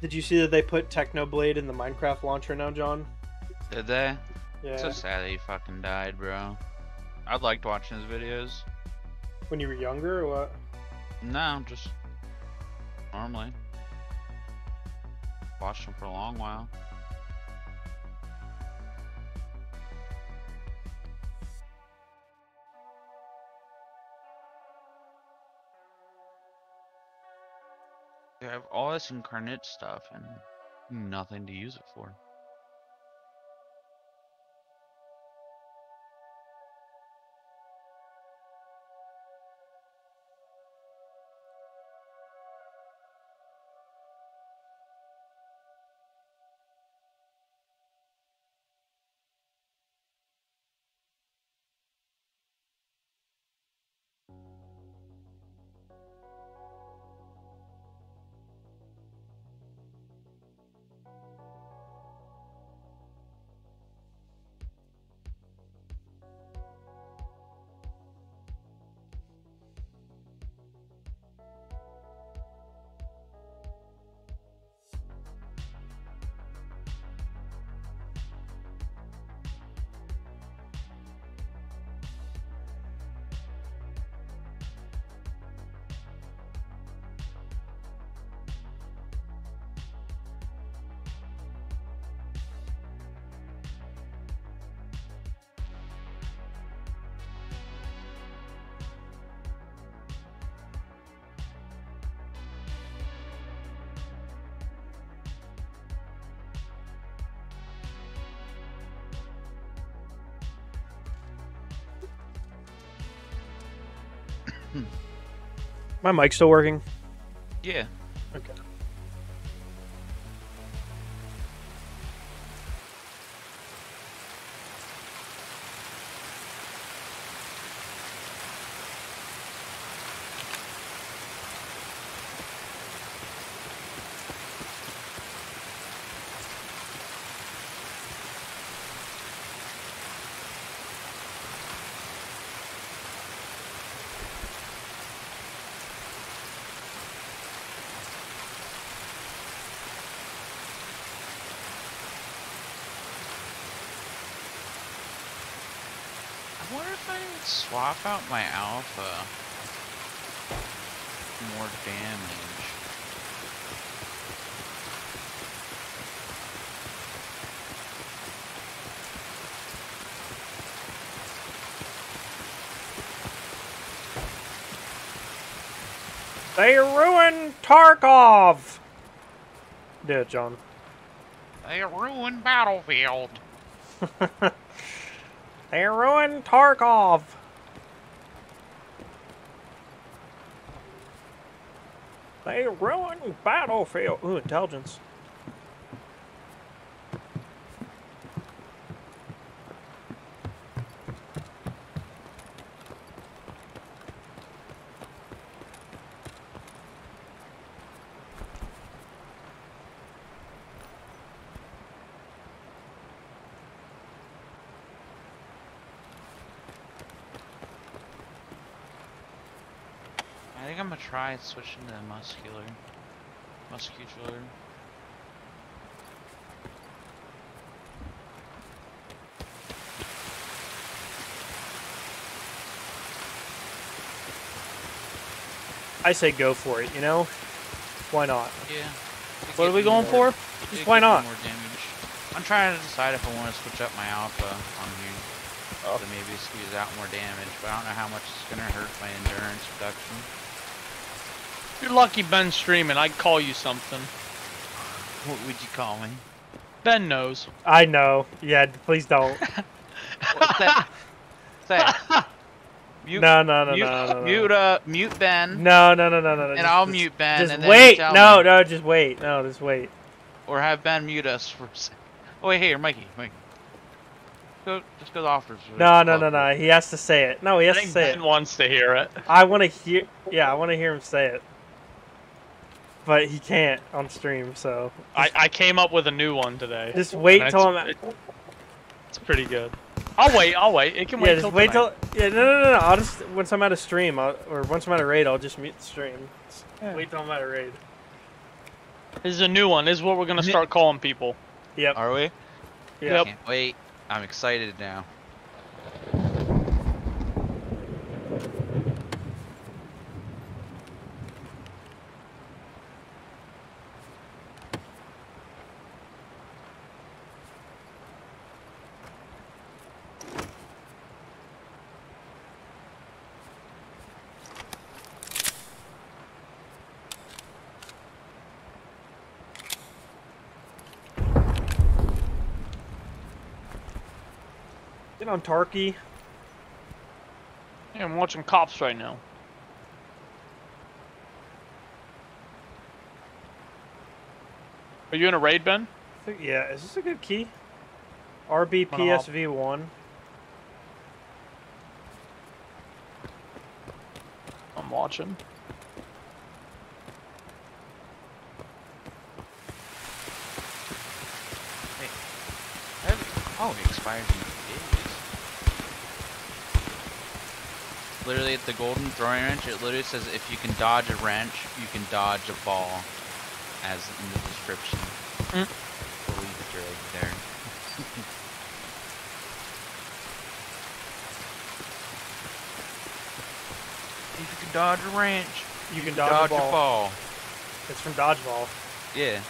Did you see that they put Technoblade in the Minecraft launcher now, John? Did they? Yeah. So sad that he fucking died, bro. I liked watching his videos. When you were younger, or what? No, just normally. Watched him for a long while. I have all this incarnate stuff and nothing to use it for. My mic's still working? Yeah. Okay. Swap out my alpha. More damage. They ruined Tarkov! Yeah, John. They ruined Battlefield. They ruined Tarkov. They ruined Battlefield. Ooh, intelligence. Try switching to muscular. Muscular. I say go for it, you know? Why not? Yeah. What are we going for? Just why not? More damage. I'm trying to decide if I want to switch up my alpha on here. Oh. To maybe squeeze out more damage, but I don't know how much it's going to hurt my endurance reduction. You're lucky Ben's streaming. I'd call you something. What would you call me? Ben knows. I know. Yeah, please don't. What's that? What's that? Mute, no, no, no, mute, no, no, no. Mute, uh, mute Ben. No, no, no, no, no. And just, I'll just, mute Ben. Just and then wait. No, me. no, just wait. No, just wait. Or have Ben mute us for a second. Oh, wait, here, Mikey. Mikey. Go, just go to the office. No, no, no, no. He has to say it. No, he has I think to say Ben it. Ben wants to hear it. I want to hear. Yeah, I want to hear him say it. But he can't on stream, so... I, I came up with a new one today. Just wait till I'm... It, it's pretty good. I'll wait, I'll wait. It can wait yeah, just till wait till... Yeah, no, no, no, no. I'll just... Once I'm out of stream, I'll, or once I'm out of raid, I'll just mute the stream. Yeah. Wait till I'm out of raid. This is a new one. This is what we're gonna start calling people. Yep. Are we? Yep. Can't wait. I'm excited now. Get on Tarky. Yeah, I'm watching Cops right now. Are you in a raid, Ben? Yeah, is this a good key? R B P S V one. I'm watching. Hey. Oh, it expired. Literally at the golden throwing wrench, it literally says if you can dodge a wrench, you can dodge a ball, as in the description. Mm. We'll leave it right there. If you can dodge a wrench, you, you can, can dodge, dodge a, ball. a ball. It's from Dodgeball. Yeah.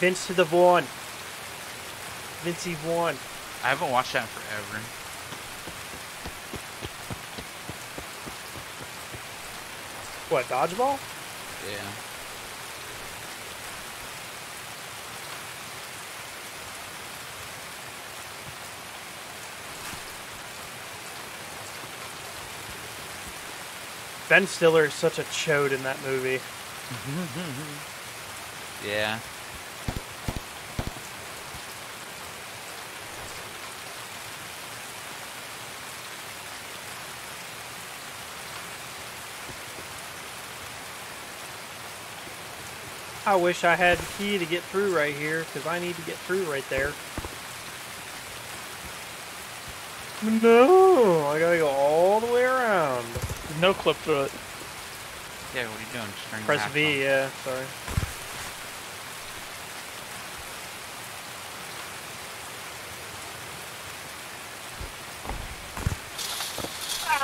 Vince to the Vaughn. Vincey Vaughn. I haven't watched that in forever. What, Dodgeball? Yeah. Ben Stiller is such a chode in that movie. Yeah. I wish I had the key to get through right here, because I need to get through right there. No, I gotta go all the way around. No clip through it. Yeah, what are you doing? Just turn Press V, on. Yeah, sorry.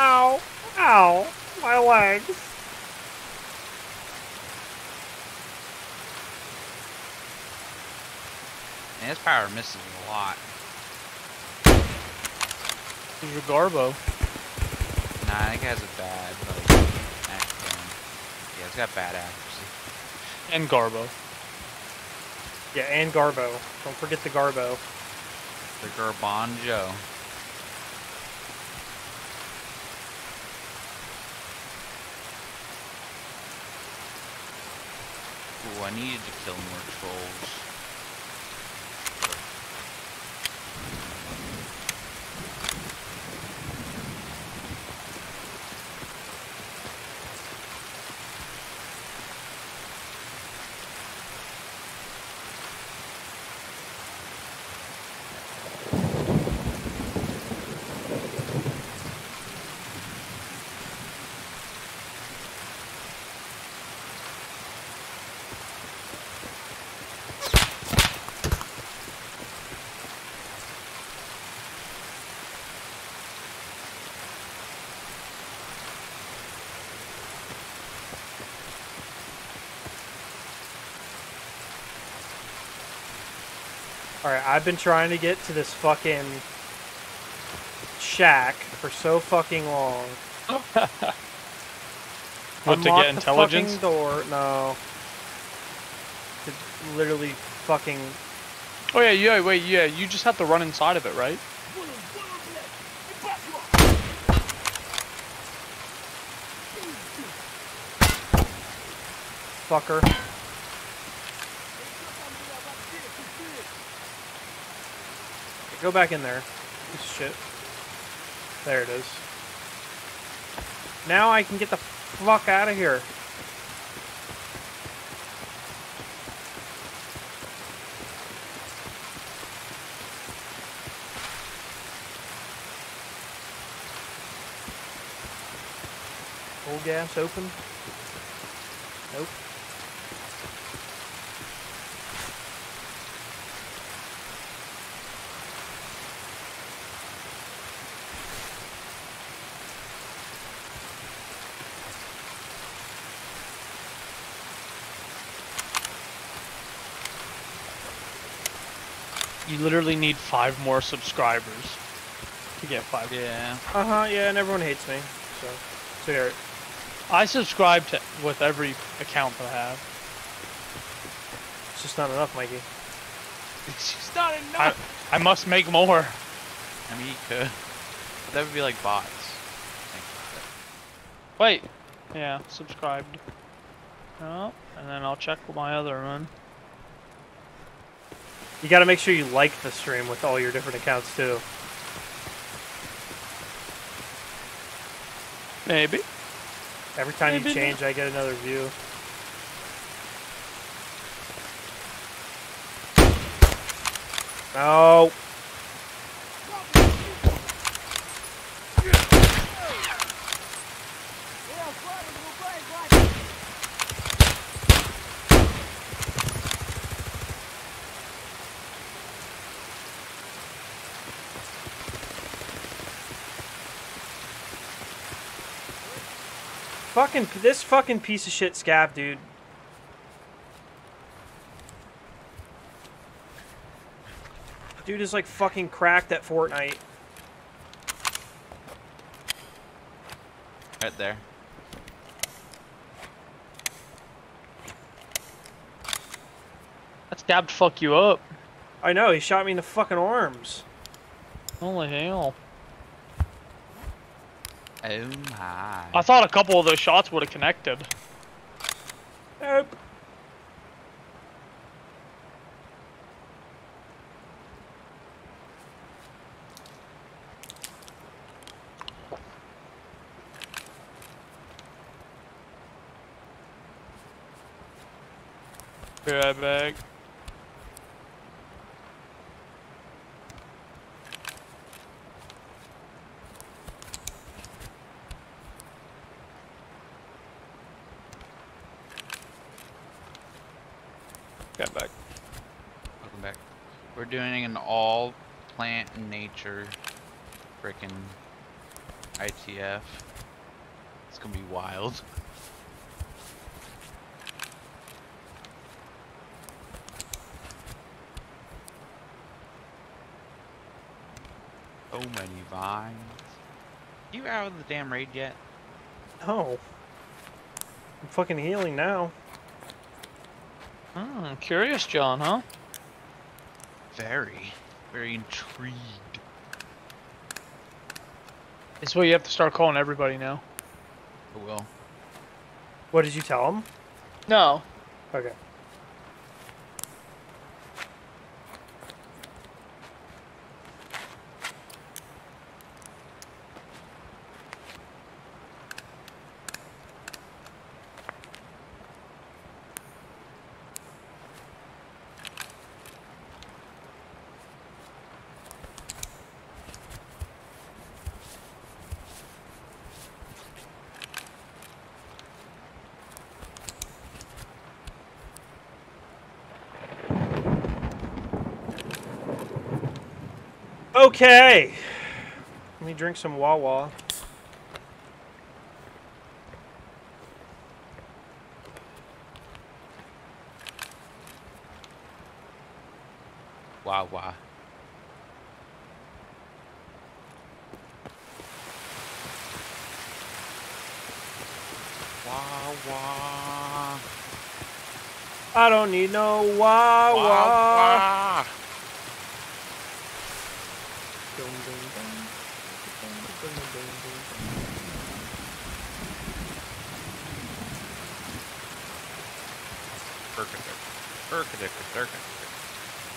Ow, ow, my legs. Man, this power misses a lot. Here's your Garbo. Nah, that guy's a bad, like, accuracy. Yeah, it's got bad accuracy. And Garbo. Yeah, and Garbo. Don't forget the Garbo. The Garbanjo. Ooh, I needed to kill more trolls. Alright, I've been trying to get to this fucking shack for so fucking long. What, to get intelligence? The door. No. It's literally fucking... Oh yeah, yeah, wait, yeah, you just have to run inside of it, right? Fucker. Go back in there. This shit. There it is. Now I can get the fuck out of here. Full gas open. Nope. You literally need five more subscribers to get five. Yeah. Uh-huh, yeah, and everyone hates me. So, so yeah. I subscribe to with every account that I have. It's just not enough, Mikey. It's just not enough! I, I must make more. I mean, you could. But that would be like bots. Wait. Yeah, subscribed. Oh, and then I'll check with my other one. You gotta make sure you like the stream with all your different accounts, too. Maybe. Every time Maybe you change, not. I get another view. No! Fucking, this fucking piece of shit scab, dude. Dude is like fucking cracked at Fortnite. Right there. That scab fuck you up. I know, he shot me in the fucking arms. Holy hell. Oh my. I thought a couple of those shots would have connected. Nope. Be right back. Got back. Welcome back. We're doing an all plant and nature frickin' I T F. It's gonna be wild. So many vines. You out of the damn raid yet? No. I'm fucking healing now. Hmm, curious John, huh? Very, very intrigued. It's what you have to start calling everybody now. I will. What did you tell him? No. Okay. Okay, let me drink some Wawa. Wawa. Wawa. I don't need no Wawa. Wawa.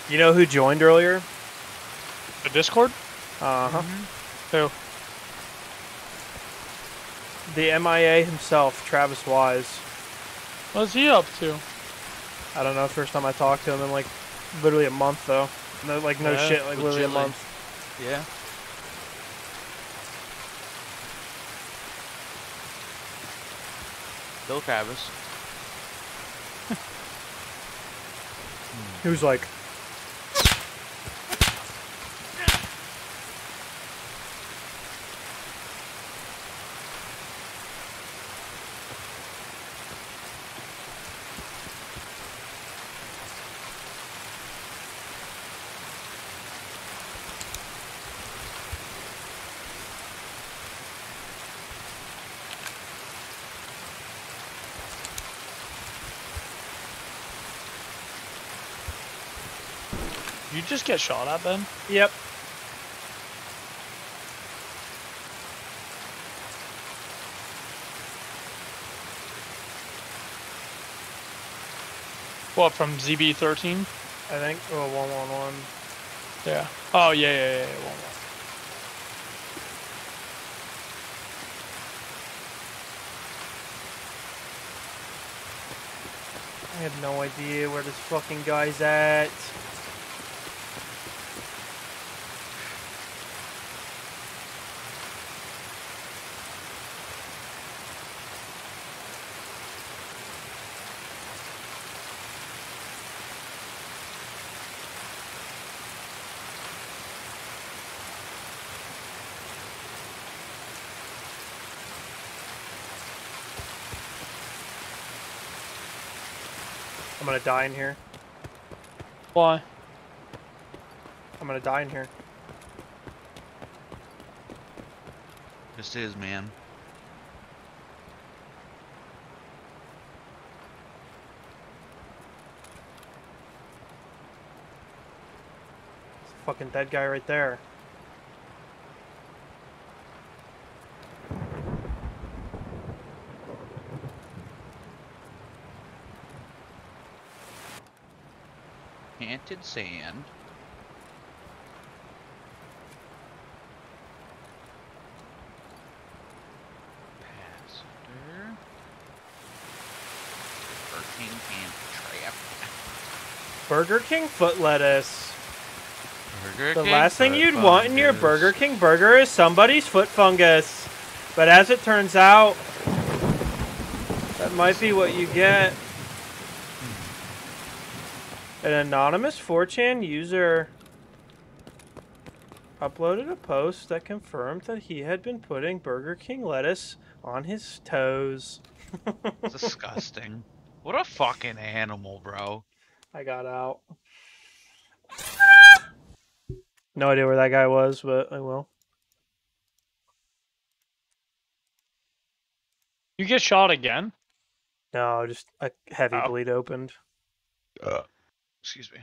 You know who joined earlier? The Discord? Uh-huh. Mm-hmm. Who? The M I A himself, Travis Wise. What's he up to? I don't know. First time I talked to him in like literally a month, though. No, like no yeah, shit, like literally a month. Yeah. Bill Travis. He was like... You just get shot at, Ben? Yep. What, from Z B thirteen? I think. Oh, one one one. Yeah. Oh, yeah, yeah, yeah, yeah. one one. I have no idea where this fucking guy's at. I'm gonna die in here. Why? I'm gonna die in here. This is, man. It's a fucking dead guy right there. Sand. Passenger. Burger King and trap. Burger King foot lettuce. Burger the King last thing you'd fungus. want in your Burger King burger is somebody's foot fungus. But as it turns out, that might be what you get. An anonymous four chan user uploaded a post that confirmed that he had been putting Burger King lettuce on his toes. Disgusting. What a fucking animal, bro. I got out. No idea where that guy was, but I will. You get shot again? No, just a heavy oh. bleed opened. Uh. Excuse me.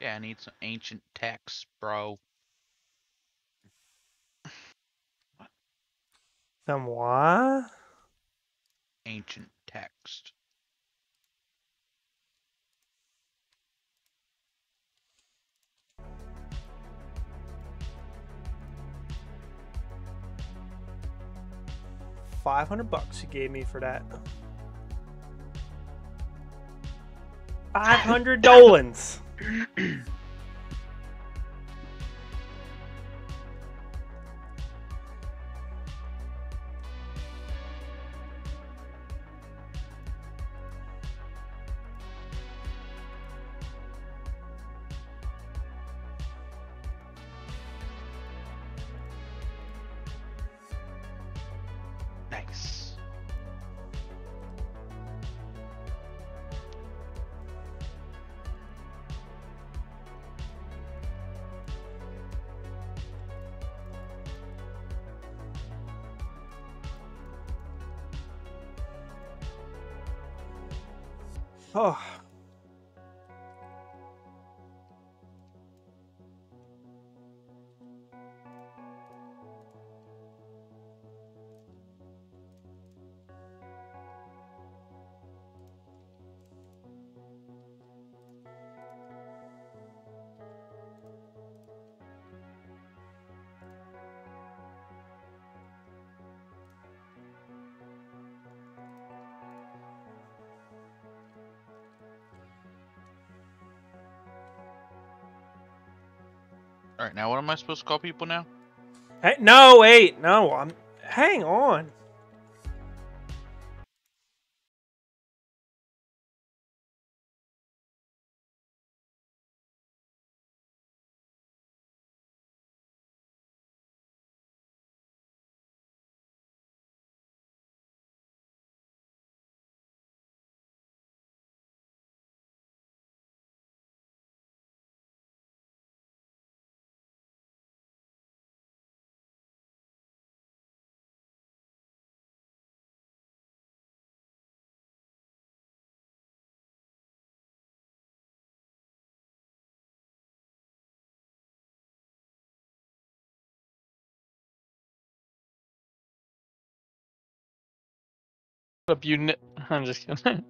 Yeah, I need some ancient texts, bro. What? Some what? Ancient text. five hundred bucks he gave me for that. five hundred dolans. Oh. Alright, now what am I supposed to call people now? Hey, no, wait, no, I'm... Hang on. Up you n I'm just kidding.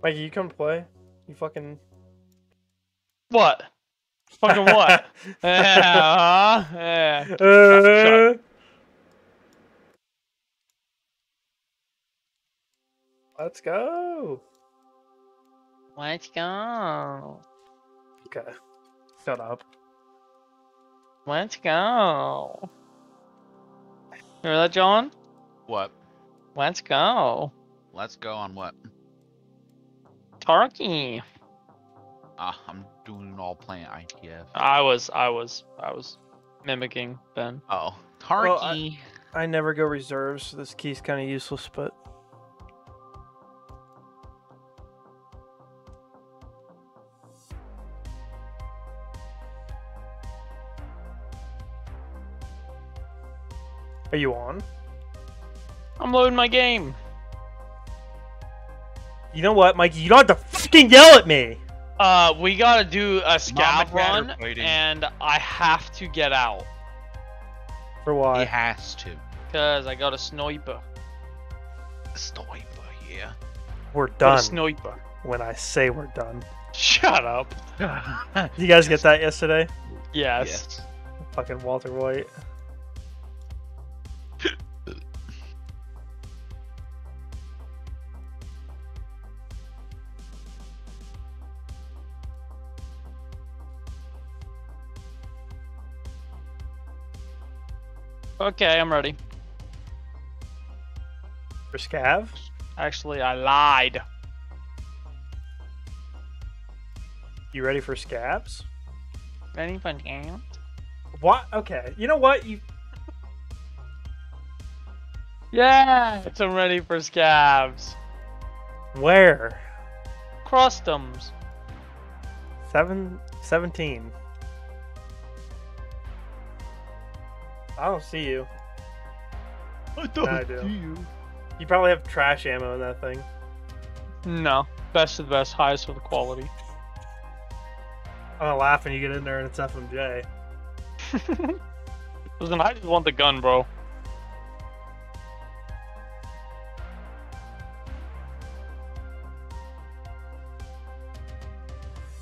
Mikey, you come play? You fucking... What? Fucking what? yeah, uh, yeah. Uh... Oh, shut up. Let's go! Let's go! Okay. Shut up. Let's go. You hear that, John? What? Let's go. Let's go on what? Turkey. Ah, uh, I'm doing an all plant idea. I was, I was, I was mimicking Ben. Uh oh, turkey. Well, I, I never go reserves, so this key's kind of useless, but. Are you on? I'm loading my game. You know what, Mikey? You don't have to fucking yell at me. Uh, we gotta do a scav run, and I have to get out. For why? He has to. Cause I got a sniper. A sniper, yeah. We're done. A sniper. When I say we're done. Shut up. You guys get that yesterday? Yes. yes. Fucking Walter White. Okay, I'm ready. For scav? Actually, I lied. You ready for scabs? Ready for scabs? What? Okay. You know what? You. Yeah, it's I'm ready for scabs. Where? Customs. Seven seventeen. I don't see you. I don't I do. see you. You probably have trash ammo in that thing. No. Best of the best, highest of the quality. I'm gonna laugh when you get in there and it's F M J. Listen, I just want the gun, bro.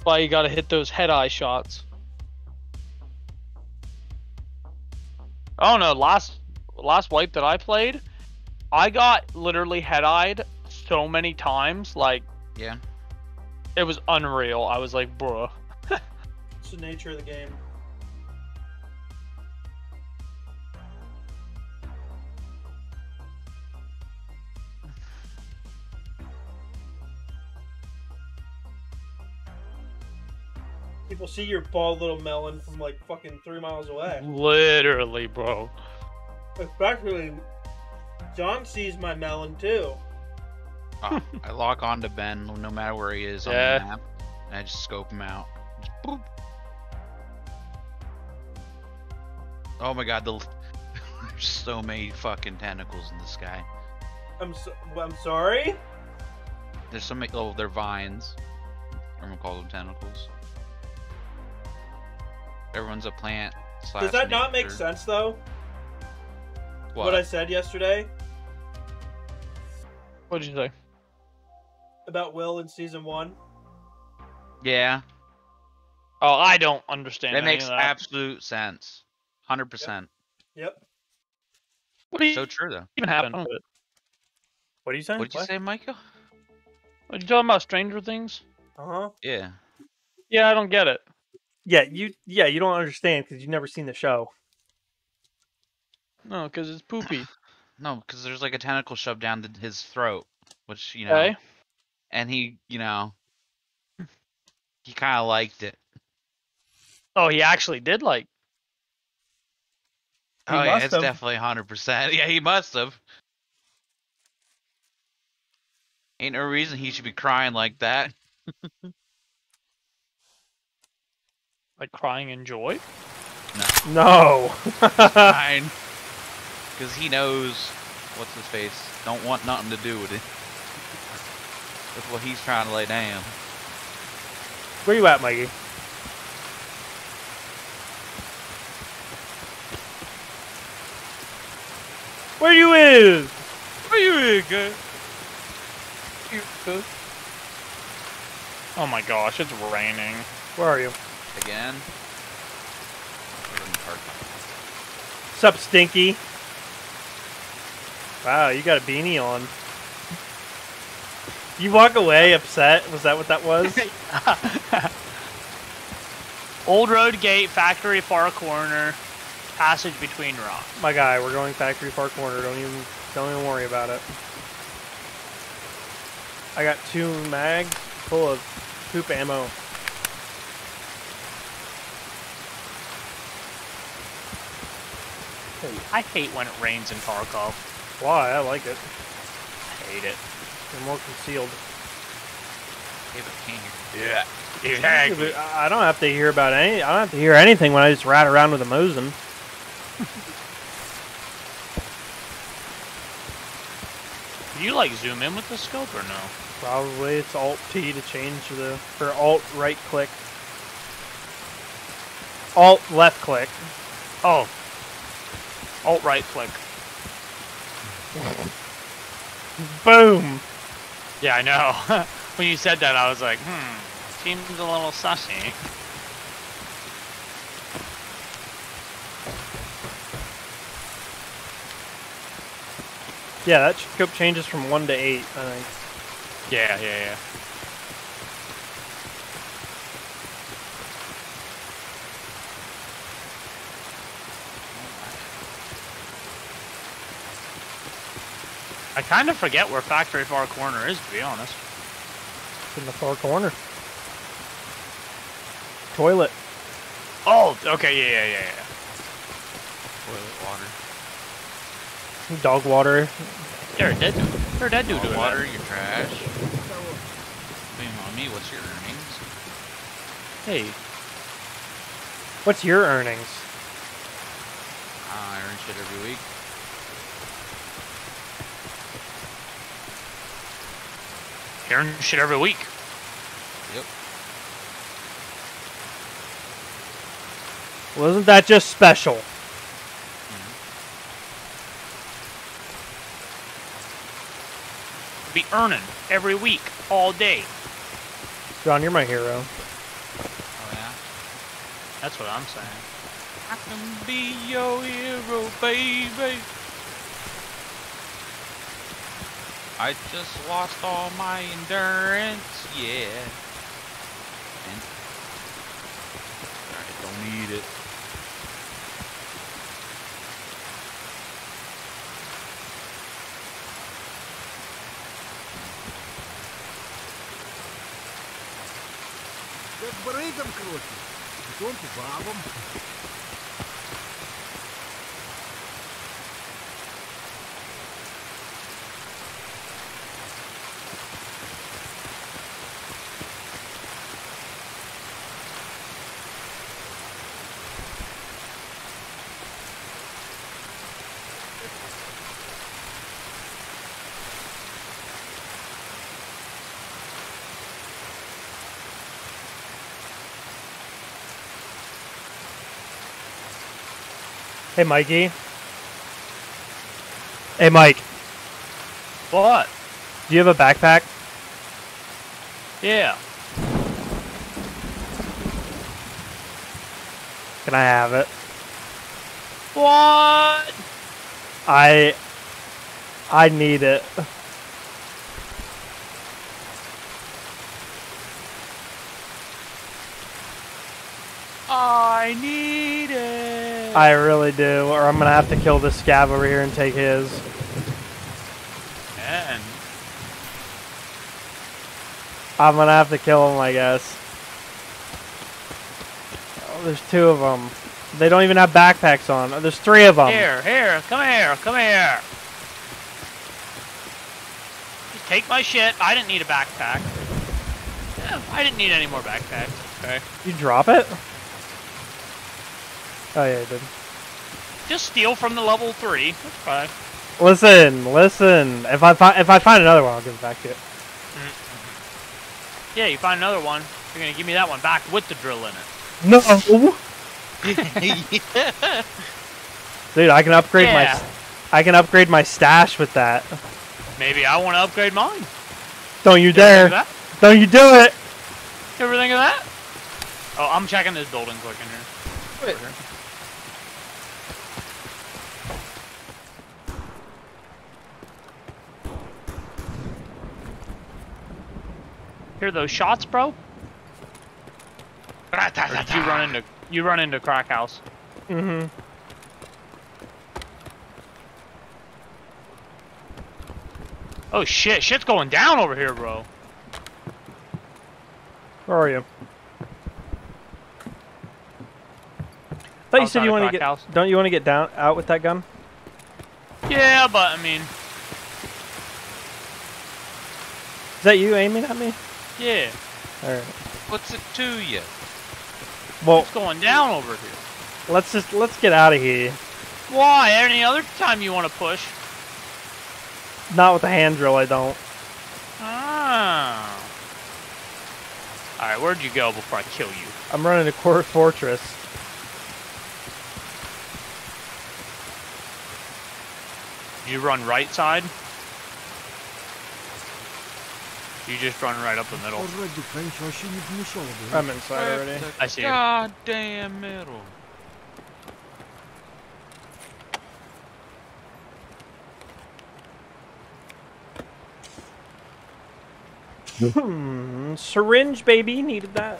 Why you gotta hit those head-eye shots. Oh no, last last wipe that I played, I got literally head-eyed so many times, like, yeah, it was unreal. I was like, bruh. It's the nature of the game. People see your bald little melon from like fucking three miles away. Literally, bro. Especially, John sees my melon too. Uh, I lock on to Ben no matter where he is yeah. on the map, and I just scope him out. Just boop. Oh my god, the... there's so many fucking tentacles in the sky. I'm so... I'm sorry. There's so many. Oh, they're vines. I'm gonna call them tentacles. Everyone's a plant. Does that not make sense though? What? What I said yesterday? What did you say? About Will in season one? Yeah. Oh, I don't understand. That makes absolute sense. one hundred percent. Yep. What do you, so true though. Even happened. What do you say? What did you say, Michael? Are you talking about Stranger Things? Uh-huh. Yeah. Yeah, I don't get it. Yeah, you yeah, you don't understand because you've never seen the show. No, because it's poopy. No, because there's like a tentacle shoved down the, his throat, which, you know, okay. And he, you know, he kind of liked it. Oh, he actually did like. He oh, yeah, it's have. definitely one hundred percent. Yeah, he must have. Ain't no reason he should be crying like that. Like crying in joy? No. No. Fine. Because he knows, what's his face, don't want nothing to do with it. That's what he's trying to lay down. Where you at, Mikey? Where you is? Where you is, guy? Oh my gosh, it's raining. Where are you? Again? What's up, Stinky? Wow, you got a beanie on. You walk away upset? Was that what that was? Old road gate, factory far corner, passage between rocks. My guy, we're going factory far corner. Don't even, don't even worry about it. I got two mags full of poop ammo. I hate when it rains in Tarkov. Why? I like it. I hate it. They're more concealed. Yeah, exactly. I don't have to hear about any. I don't have to hear anything when I just ride around with a Mosin. Do you like zoom in with the scope or no? Probably. It's Alt T to change the or Alt right click. Alt left click. Oh. Alt right click. Boom. Yeah, I know. When you said that, I was like, hmm, seems a little sussy. Yeah, that scope changes from one to eight, I think. Yeah, yeah, yeah. I kind of forget where Factory Far Corner is, to be honest. It's in the far corner. Toilet. Oh, okay, yeah, yeah, yeah, yeah. Toilet water. Dog water. They're a dead dude. They're a dead dude doing water, that. Your trash. Being on me, what's your earnings? Hey. What's your earnings? Uh, I earn shit every week. Earn shit every week. Yep. Well, isn't that just special? Mm-hmm. Be earning every week, all day. John, you're my hero. Oh, yeah? That's what I'm saying. I can be your hero, baby. I just lost all my endurance, yeah. And I don't need it. Hey, Mikey. Hey, Mike. What? Do you have a backpack? Yeah. Can I have it? What? I... I need it. I need it. I really do, or I'm going to have to kill this scab over here and take his. And I'm going to have to kill him, I guess. Oh, there's two of them. They don't even have backpacks on. There's three of them. Here, here, come here, come here. Just take my shit. I didn't need a backpack. I didn't need any more backpacks. Okay. You drop it? Oh, yeah, you did. Just steal from the level three. That's fine. Listen, listen. If I, fi if I find another one, I'll give it back to you. Mm-hmm. Yeah, you find another one, you're going to give me that one back with the drill in it. No. Dude, I can upgrade yeah. my I can upgrade my stash with that. Maybe I want to upgrade mine. Don't you dare. Don't you do it. You ever think of that? Oh, I'm checking this building quick in here. Wait. Hear those shots, bro? Or did you run into you run into crack house. Mm-hmm. Oh shit, shit's going down over here, bro. Where are you? I thought you said you want to get house. Don't you want to get down out with that gun? Yeah, but I mean, is that you aiming at me? Yeah. All right. What's it to you? Well, what's going down over here? Let's just let's get out of here. Why? Any other time you want to push? Not with the hand drill, I don't. Ah. All right, where'd you go before I kill you? I'm running to Court Fortress. You run right side? You just run right up the middle. I'm inside already. I see you. Goddamn middle. Hmm, syringe, baby, needed that.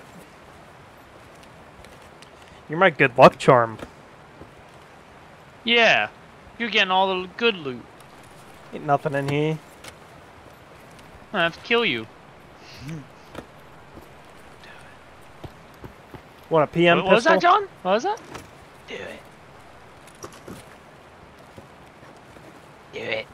You're my good luck charm. Yeah, you're getting all the good loot. Ain't nothing in here. I have to kill you. What a P M pistol? What was that, John? What was that? Do it. Do it.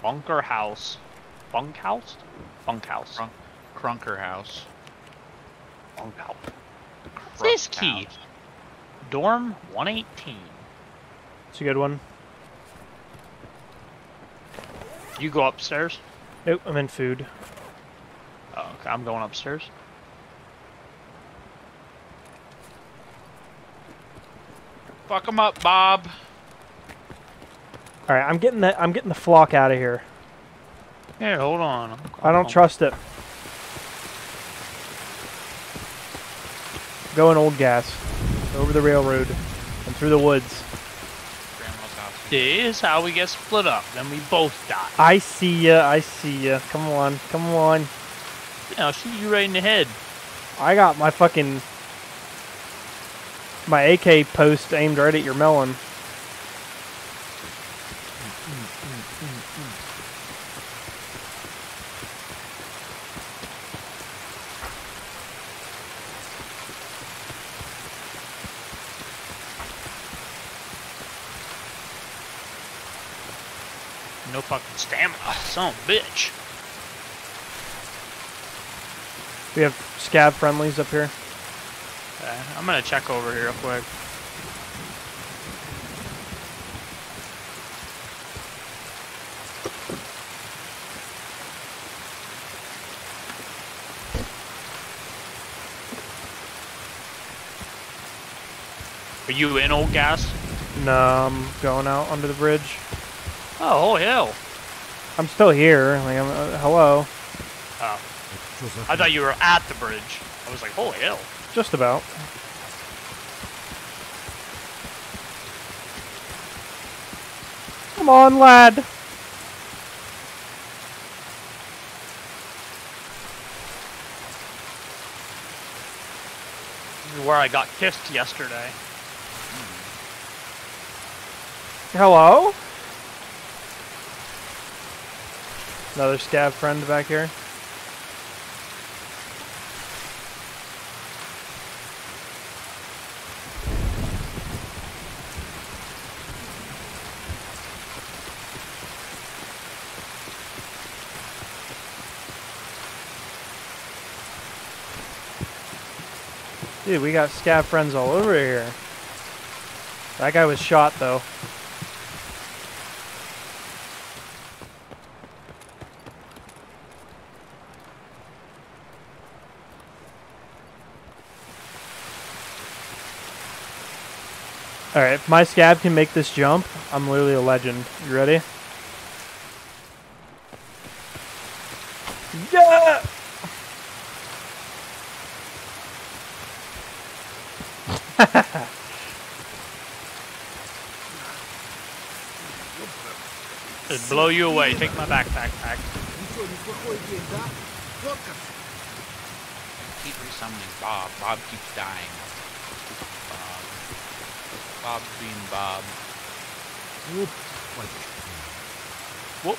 Bunker house. Bunk house? Bunk house. Bunk. Crunker house. Bunk house. What's this key? House. Dorm one eighteen. It's a good one. You go upstairs? Nope, I'm in food. Oh, okay, I'm going upstairs. Fuck him up, Bob. All right, I'm getting the I'm getting the flock out of here. Yeah, hold on. I don't trust it. Going old gas, over the railroad, and through the woods. Grandma's house. This is how we get split up. Then we both die. I see ya. I see ya. Come on, come on. Yeah, I'll shoot you right in the head. I got my fucking my A K post aimed right at your melon. No fucking stamina, son of a bitch. We have scab friendlies up here. Okay, I'm gonna check over here real quick. Are you in old gas? No, I'm going out under the bridge. Oh, oh hell! I'm still here. Like, I'm, uh, hello. Oh. I thought you were at the bridge. I was like, holy hell! Just about. Come on, lad. Where I got kissed yesterday. Hello? Another scab friend back here. Dude, we got scab friends all over here. That guy was shot, though. Alright, if my scab can make this jump, I'm literally a legend. You ready? Yeah! It'd blow you away. Take my backpack back. I keep resummoning Bob. Bob keeps dying. Bob being Bob. Whoop. Whoop.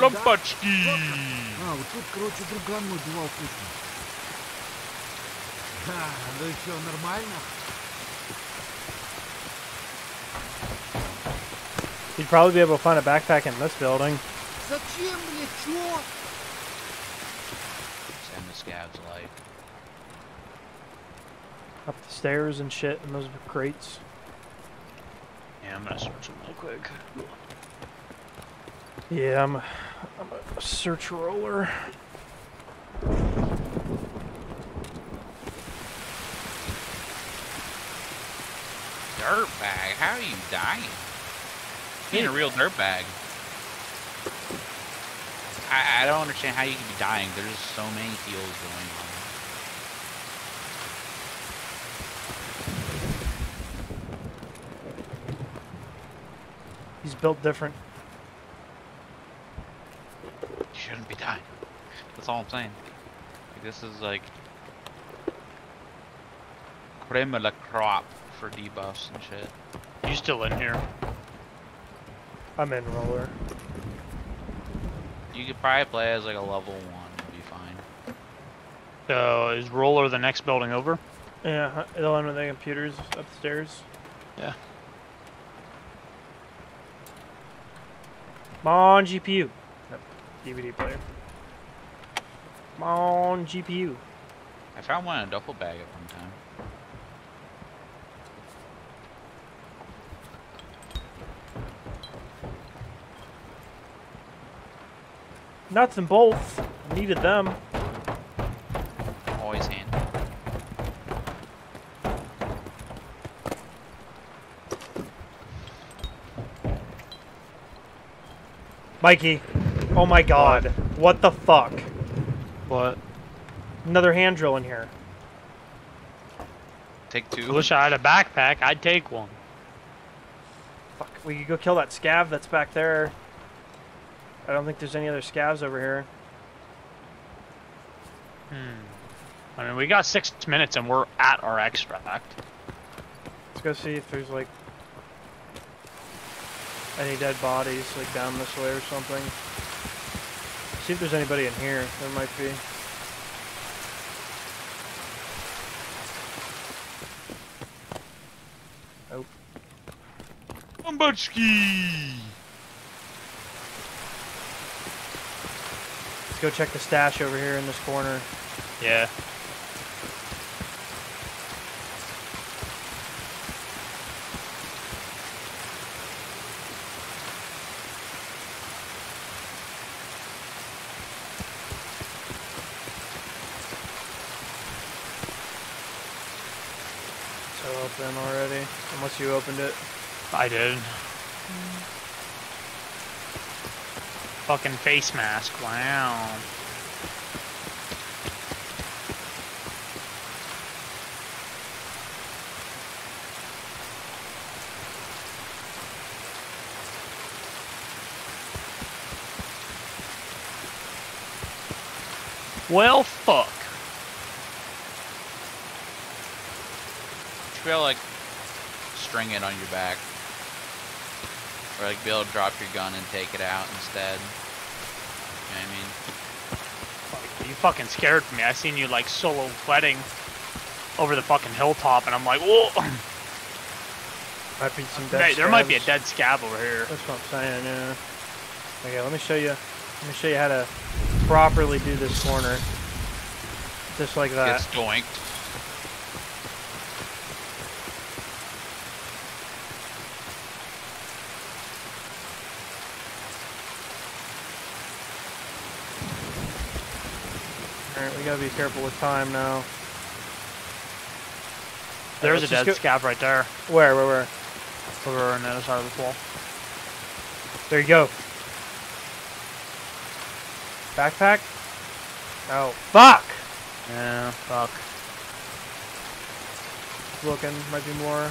Лампочки. А, вот тут, короче, друган мой бывал вкусный. Ха, ну и все нормально. You'd probably be able to find a backpack in this building. Зачем мне чё? Send the scabs light. Up the stairs and shit in those crates. Yeah, I'm gonna search them real quick. Yeah, I'm, I'm a search roller. Dirtbag, how are you dying? Being a real dirtbag. I, I don't understand how you can be dying. There's so many heals going on. He's built different. You shouldn't be dying. That's all I'm saying. Like, this is like creme de la crop for debuffs and shit. You still in here? I'm in roller. You could probably play as like a level one and be fine. So is roller the next building over? Yeah, it'll end with the computers upstairs. Yeah. Come on, G P U. Nope. D V D player. Come on, G P U. I found one in a duffel bag at one time. Nuts and bolts. Needed them. Always handy. Mikey, oh my god, what? What the fuck? What? Another hand drill in here. Take two. I wish I had a backpack, I'd take one. Fuck, we could go kill that scav that's back there. I don't think there's any other scavs over here. Hmm. I mean, we got six minutes and we're at our extract. Let's go see if there's like any dead bodies, like down this way or something. See if there's anybody in here. There might be. Nope. Bombotski! Let's go check the stash over here in this corner. Yeah. Open already, unless you opened it. I did. Mm. Fucking face mask, wow. Well, fuck. You should be able to, like, string it on your back. Or, like, be able to drop your gun and take it out instead. You know what I mean? Fuck, you fucking scared me. I seen you, like, solo sledding over the fucking hilltop, and I'm like, whoa! Might be some dead hey, there might be a dead scab over here. That's what I'm saying, yeah. Okay, let me show you. Let me show you how to properly do this corner. Just like that. It's doinked. Alright, we gotta be careful with time now. There's Let's a dead scab right there. Where, where, where? Over on the other side of this wall. There you go. Backpack? Oh, fuck! Yeah, fuck. Looking, might be more.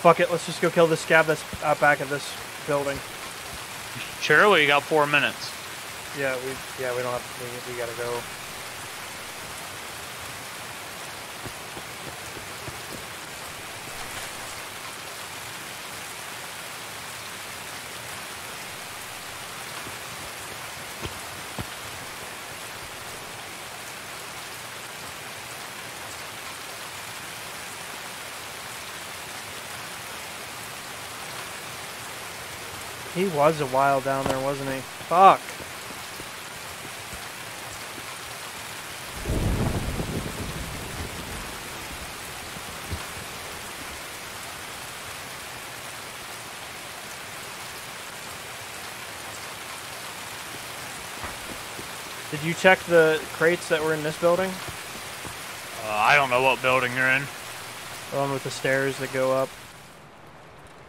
Fuck it, let's just go kill this scab that's out back of this building. Surely you got four minutes. Yeah, we yeah we don't have we, we gotta go. He was a while down there, wasn't he? Fuck. Did you check the crates that were in this building? Uh, I don't know what building you're in. The one with the stairs that go up.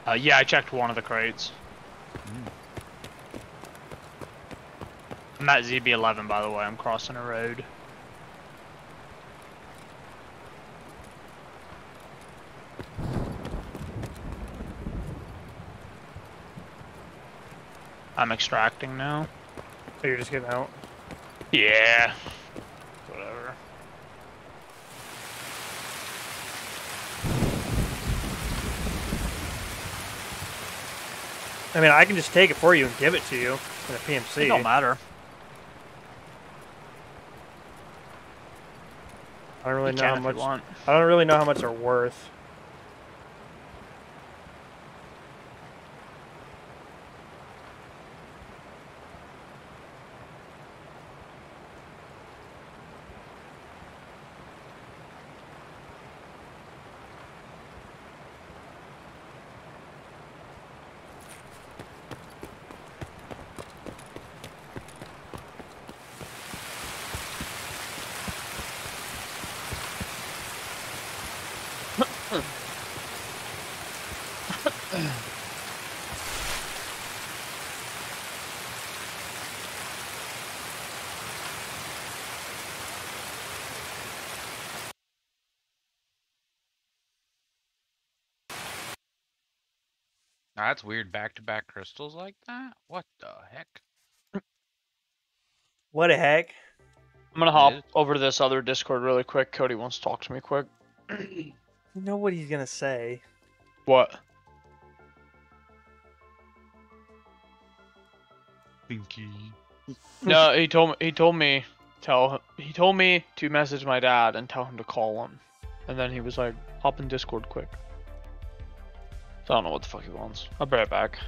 Uh, yeah, I checked one of the crates. I'm at Z B eleven, by the way. I'm crossing a road. I'm extracting now. So you're just getting out? Yeah. Whatever. I mean, I can just take it for you and give it to you in a P M C. It don't matter. I don't really know how much. I don't really know how much they're worth. That's weird, back-to-back crystals like that? What the heck? What the heck? I'm gonna hop over to this other Discord really quick. Cody wants to talk to me quick. You know what he's gonna say. What? Binky. No, he told me he told me tell he told me to message my dad and tell him to call him. And then he was like, hop in Discord quick. I don't know what the fuck he wants. I'll be right back.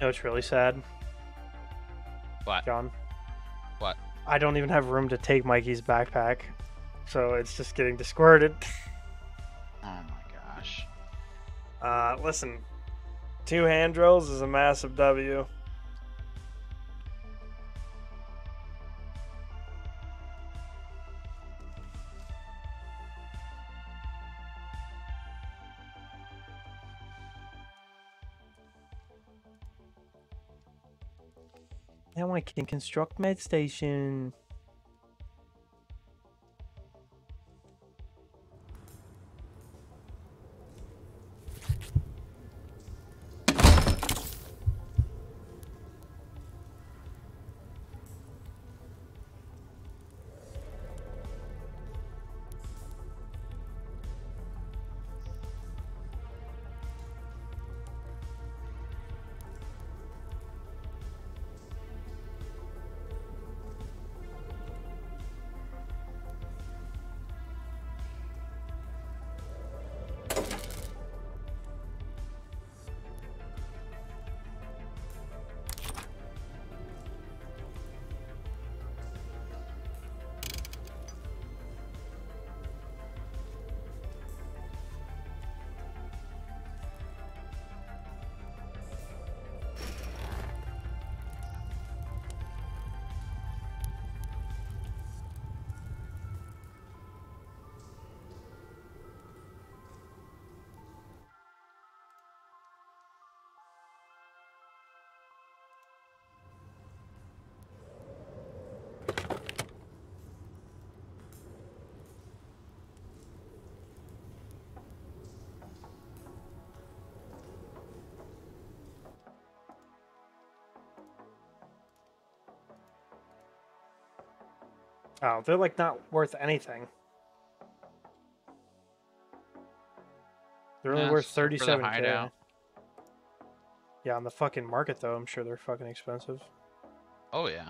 You know what's really sad? What? John? What? I don't even have room to take Mikey's backpack, so it's just getting discarded. Oh my gosh. Uh, listen, two hand drills is a massive W. Now I can construct med station. Oh, they're like not worth anything. They're only yeah, worth thirty-seven K. Yeah, on the fucking market though, I'm sure they're fucking expensive. Oh yeah.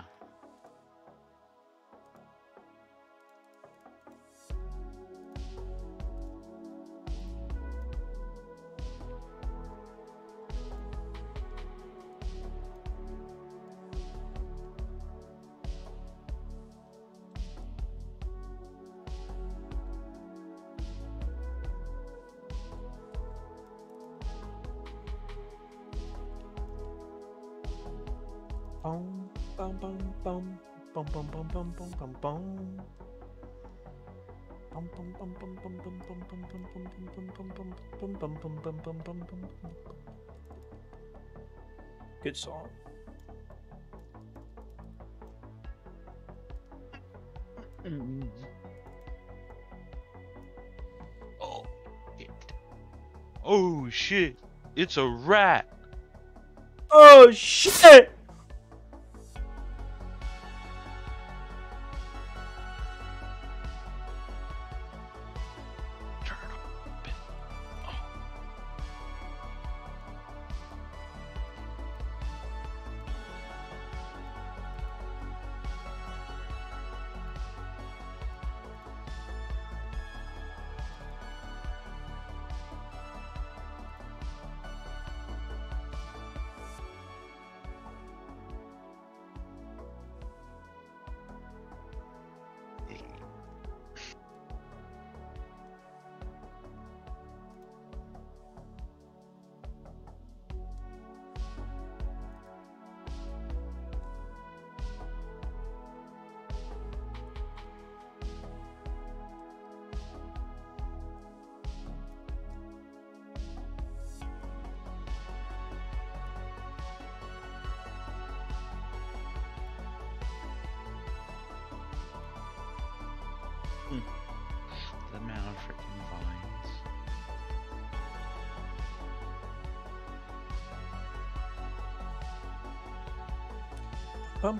Good song. Oh, shit. Oh, shit. It's a rat. Oh, shit. Bum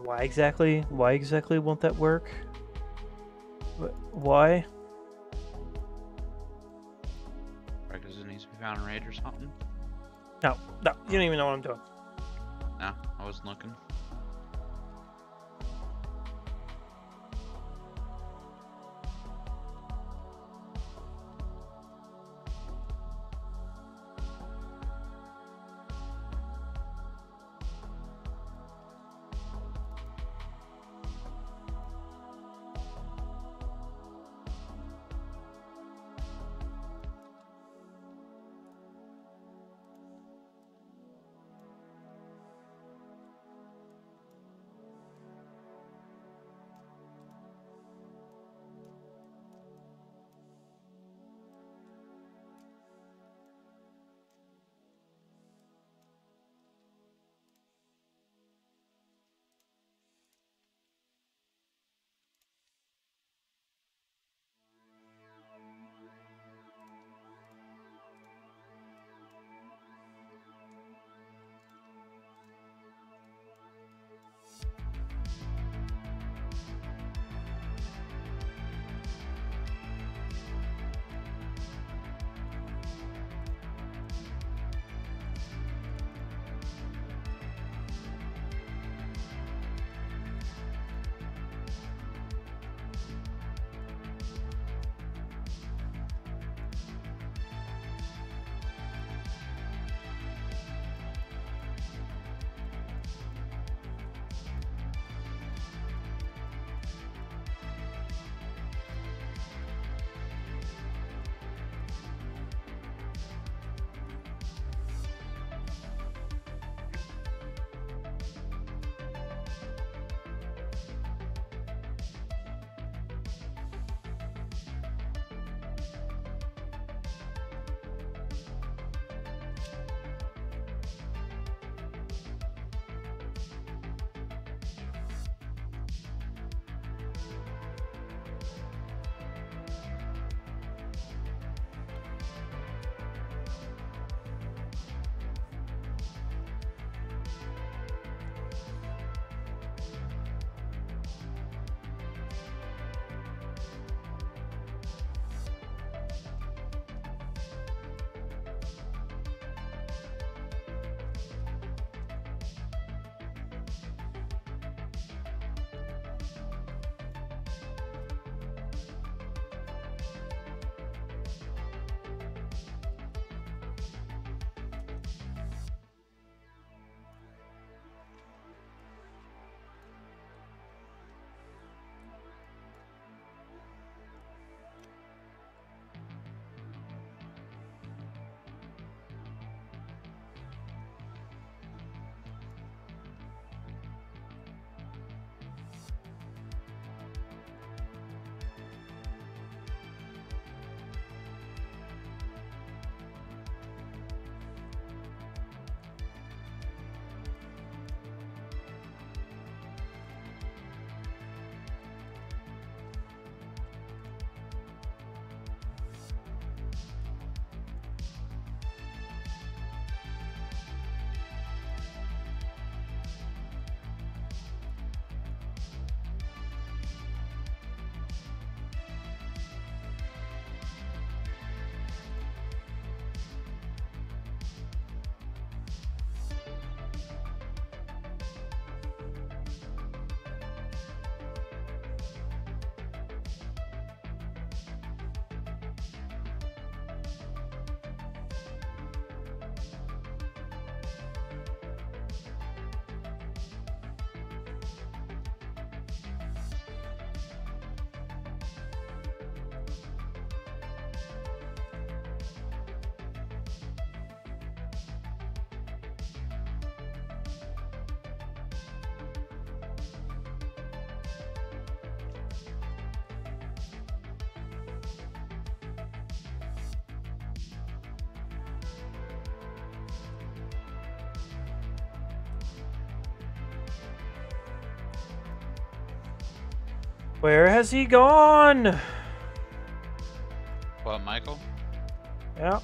Why exactly? Why exactly won't that work? Why? Right, because it needs to be found in Raid or something? No, no, you don't even know what I'm doing. No, I wasn't looking. Where has he gone? What, Michael? Yeah.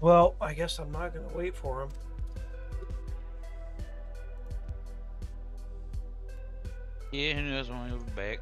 Well, I guess I'm not going to wait for him. Yeah, who knows when he'll be back.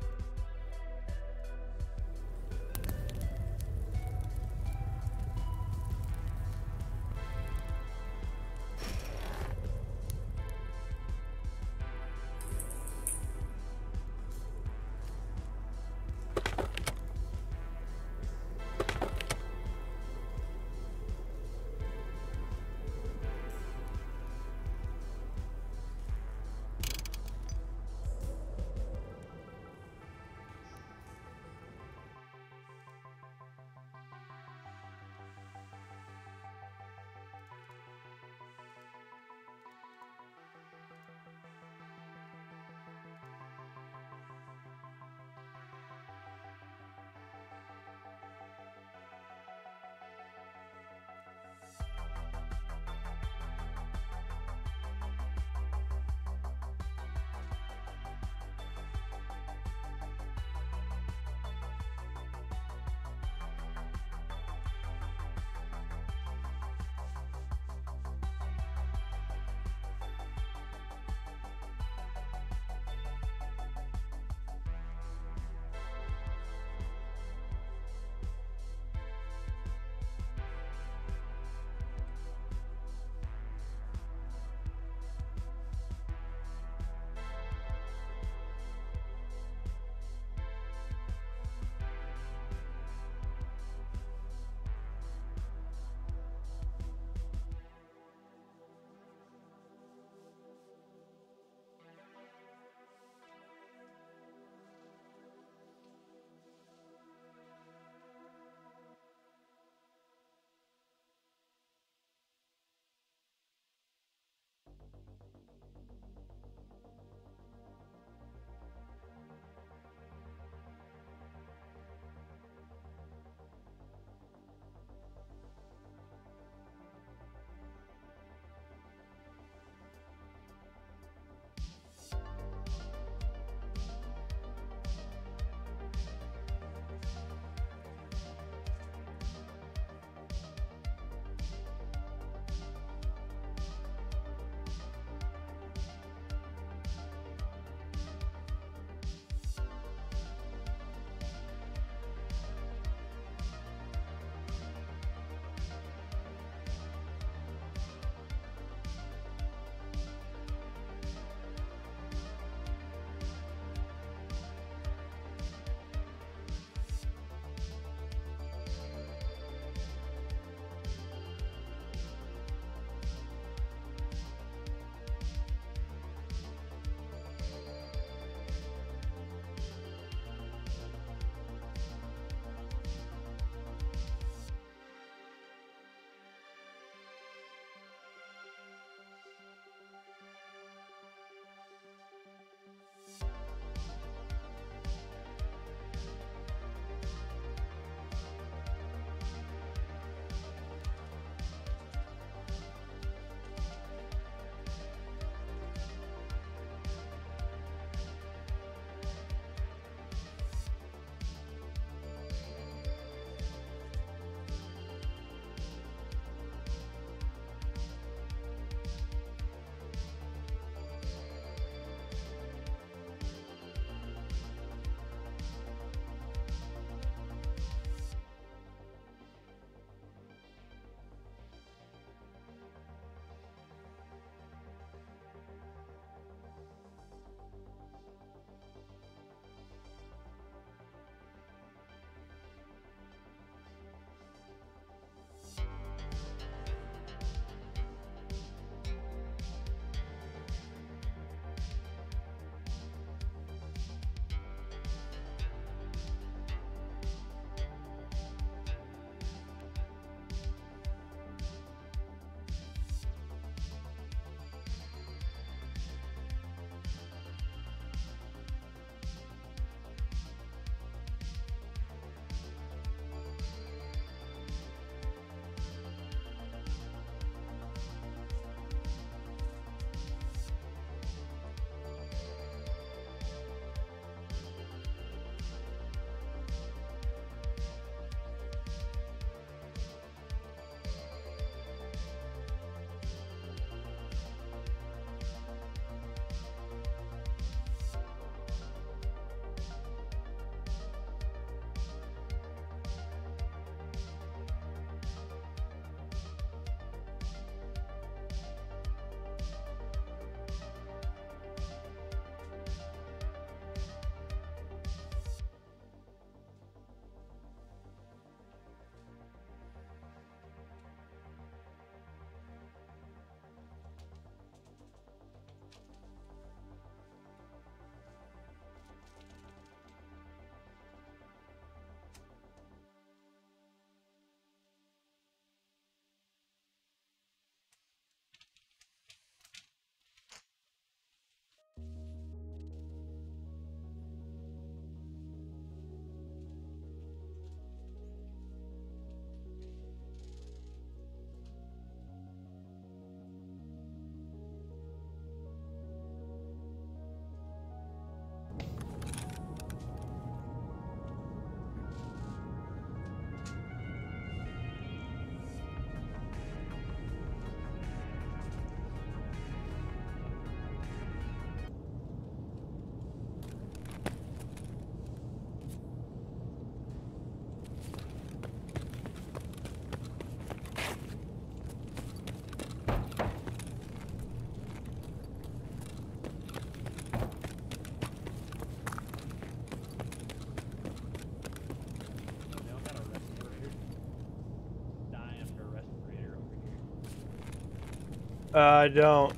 Uh, I don't.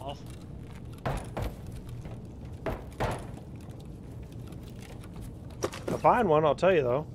Off. If I find one, I'll tell you though.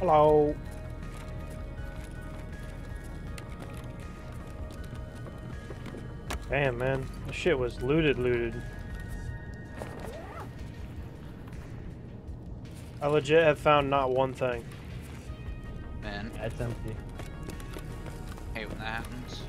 Hello. Damn, man. This shit was looted, looted. I legit have found not one thing. Man. That's empty. I hate when that happens.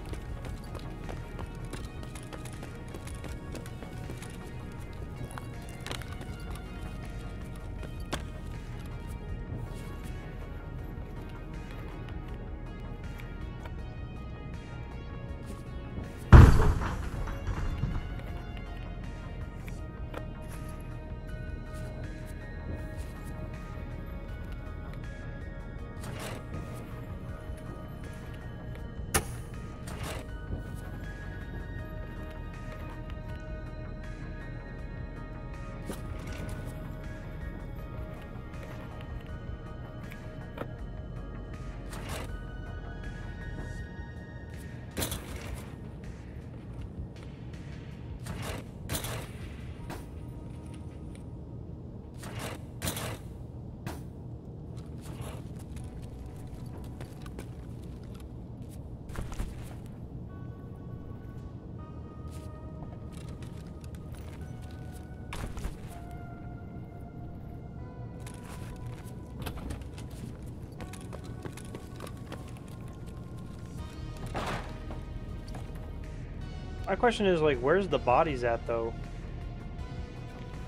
My question is, like, where's the bodies at, though?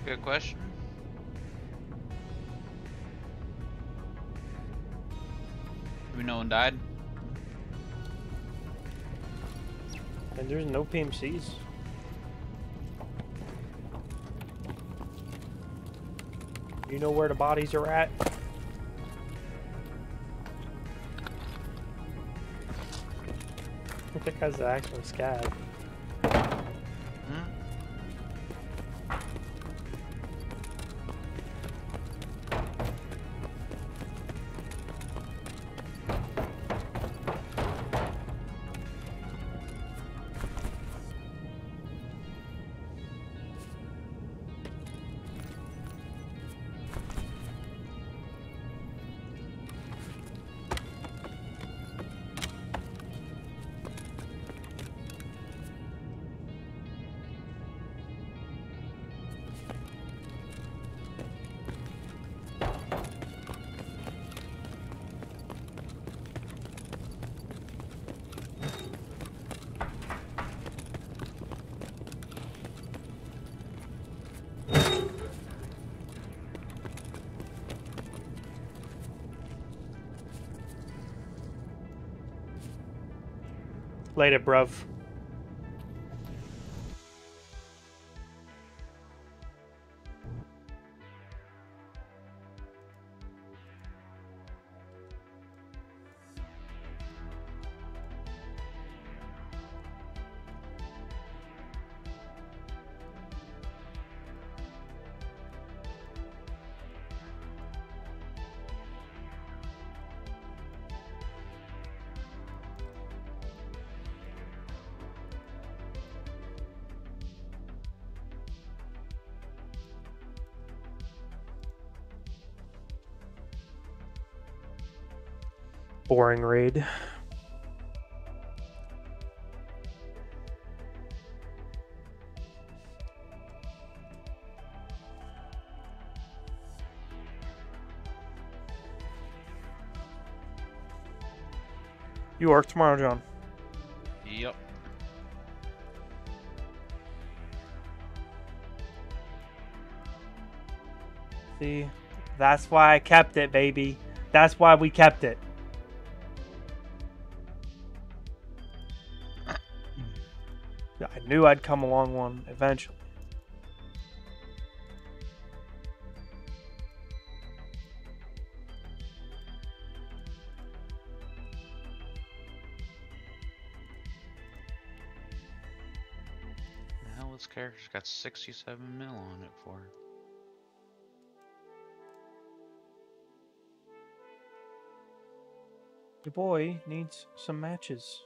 Good question. no one died. And there's no P M Cs. You know where the bodies are at? I think that's the actual scab. Later, bruv. Boring raid. You work tomorrow, John? Yep. See, that's why I kept it, baby. That's why we kept it. Knew I'd come along one eventually. The hell, this character's got sixty-seven mil on it for her. Your boy needs some matches.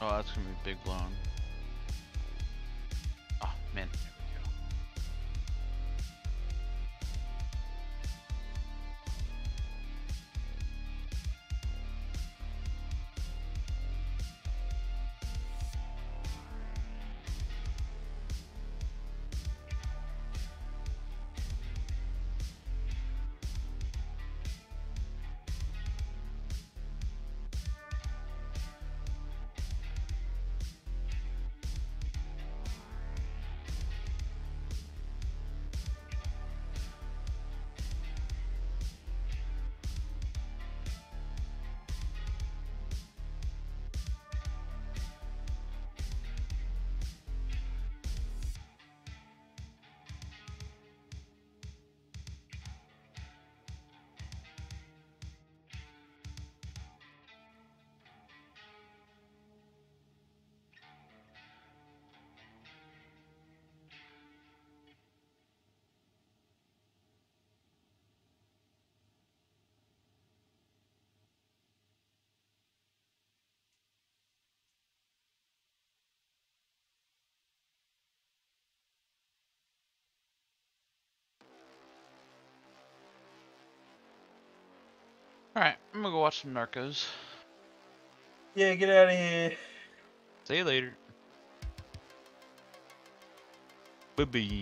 Oh, that's gonna be big blown. Oh, man. Alright, I'm gonna go watch some Narcos. Yeah, get out of here. See you later. Bye-bye.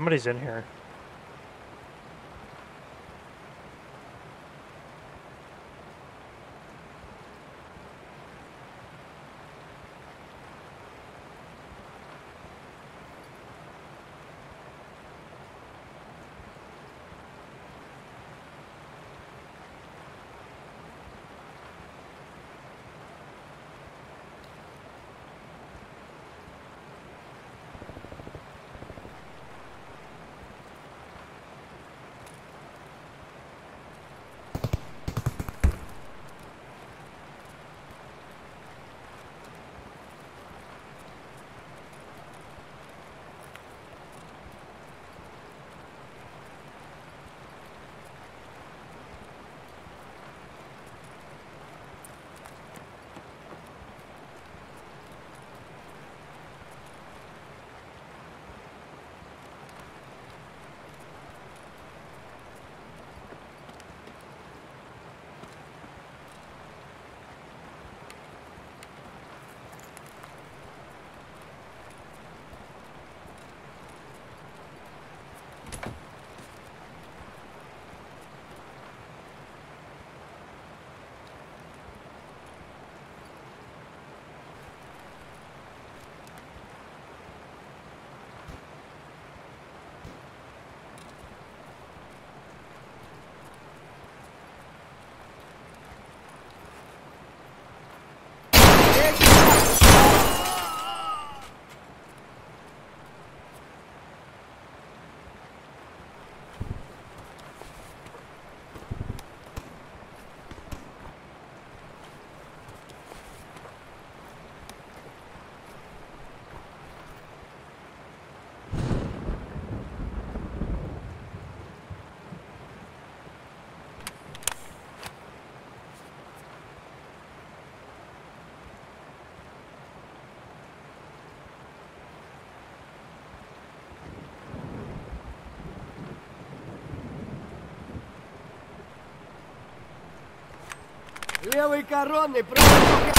Somebody's in here. Левый коронный, правый.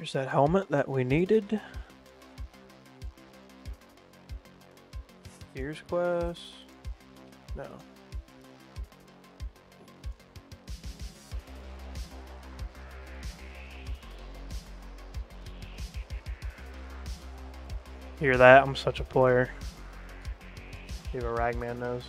There's that helmet that we needed. Gears quest. No. Hear that? I'm such a player. Give a ragman nose.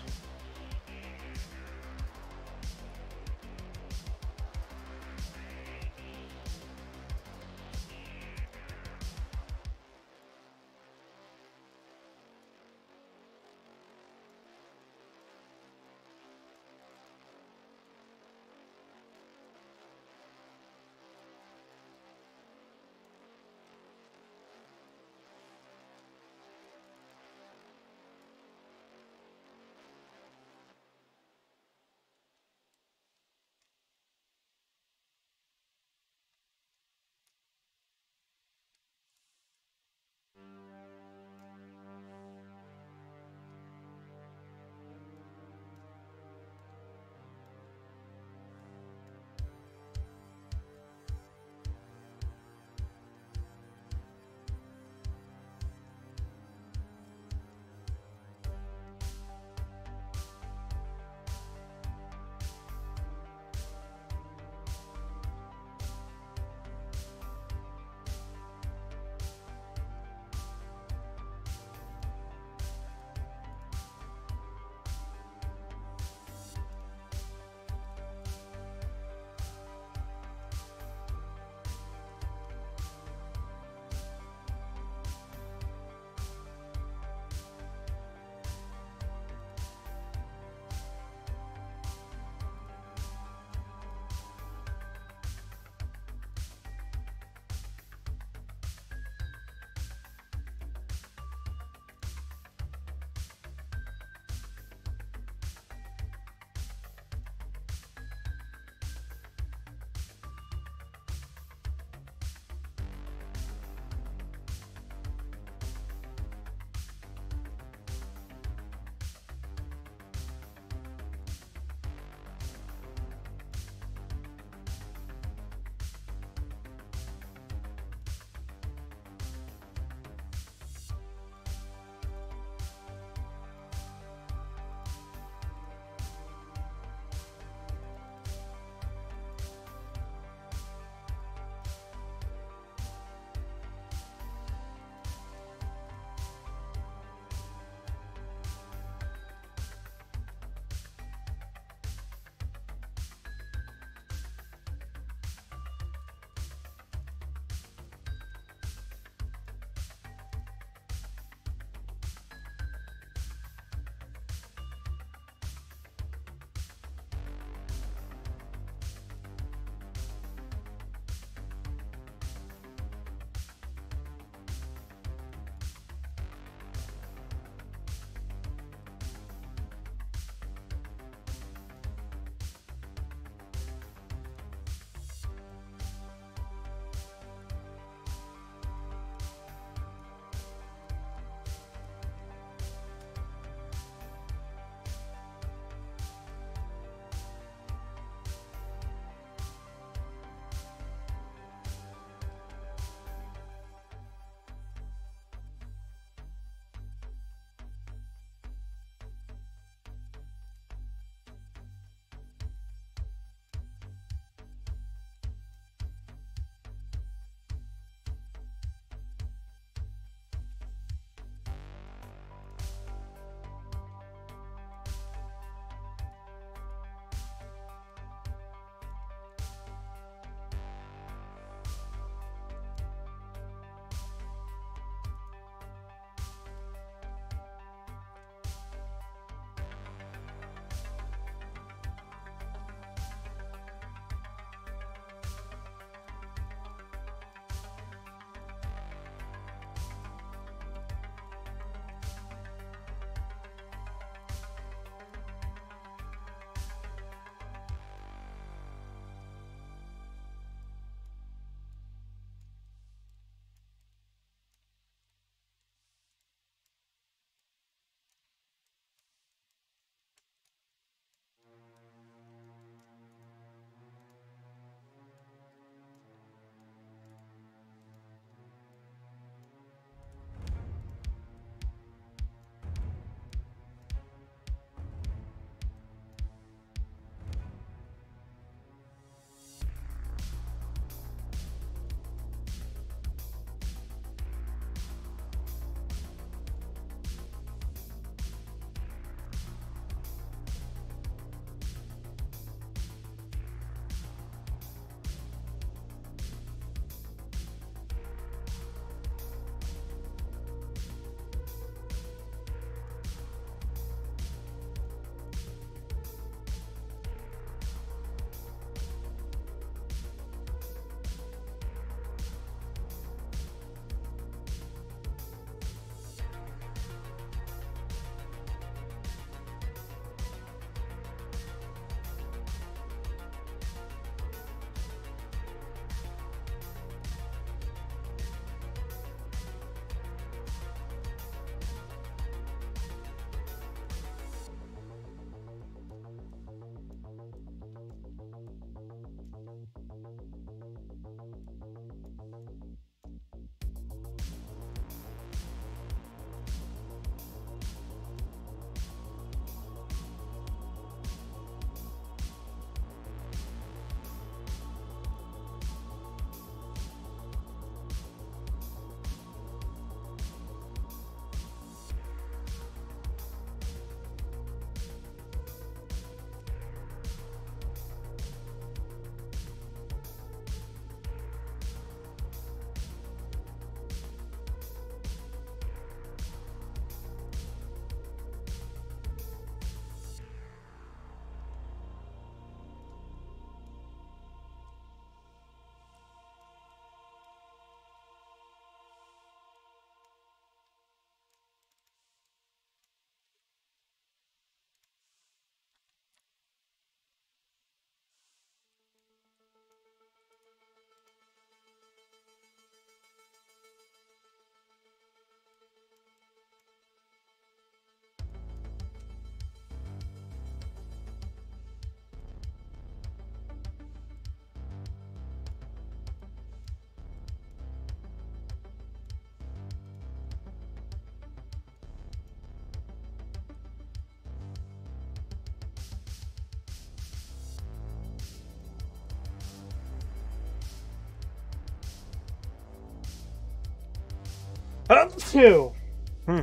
Up two. Hmm.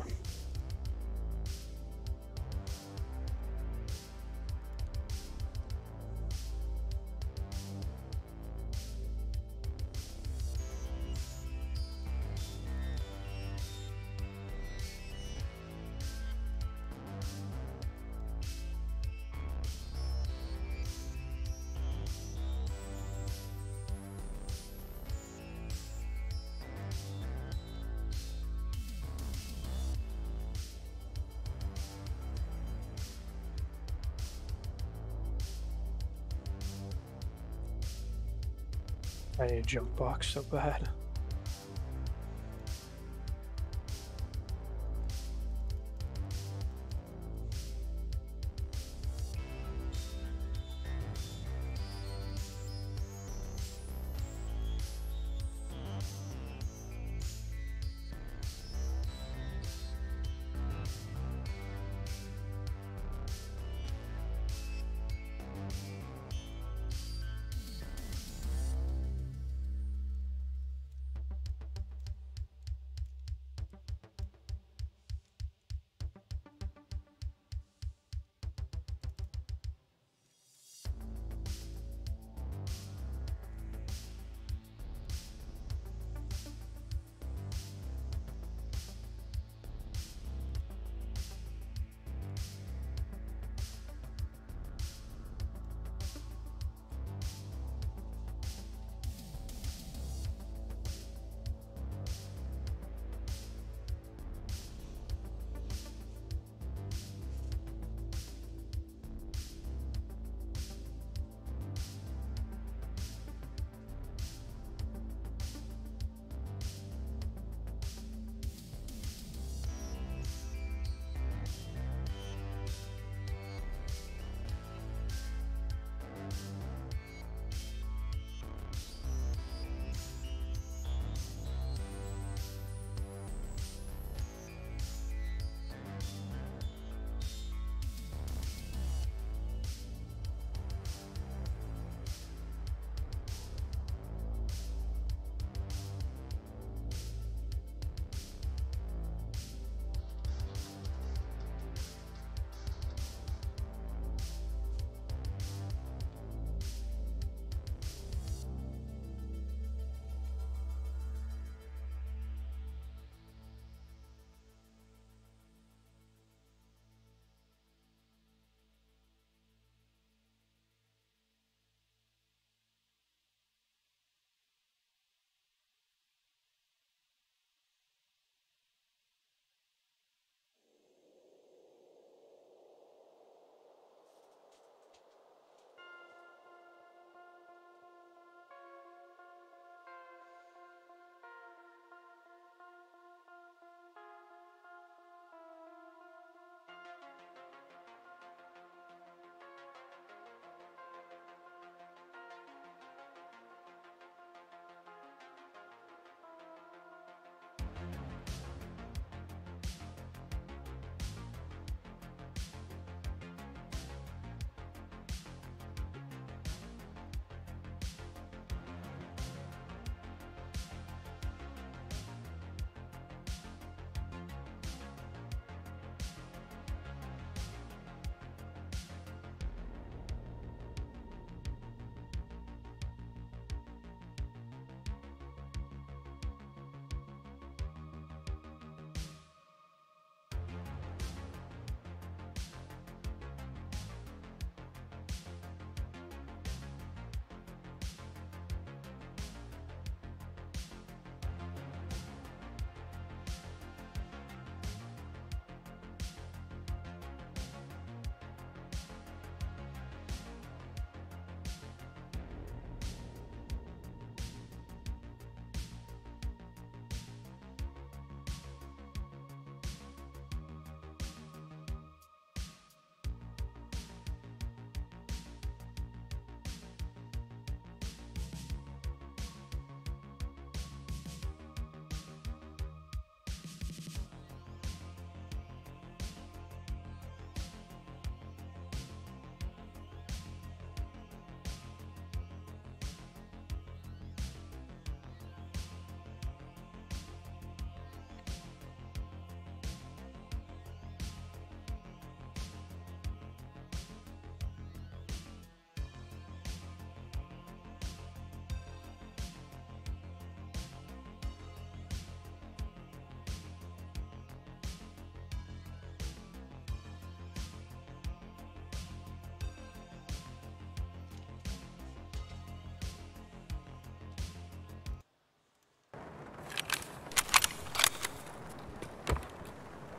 I need a jump box so bad.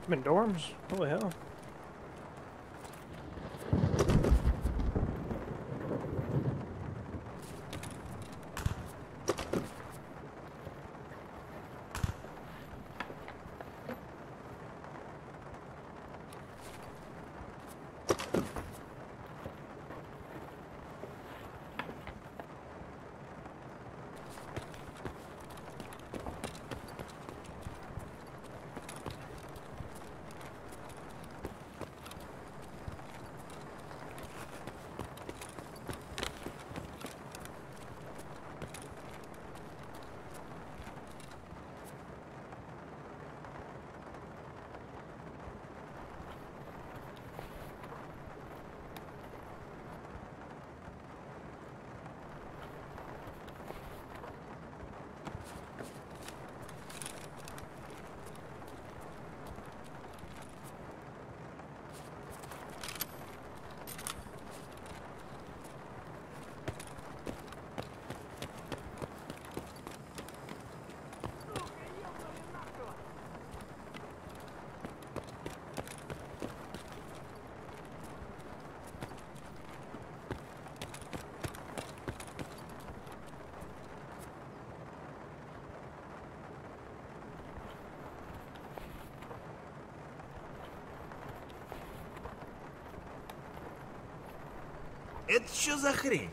I'm in dorms. Holy hell. Это что за хрень?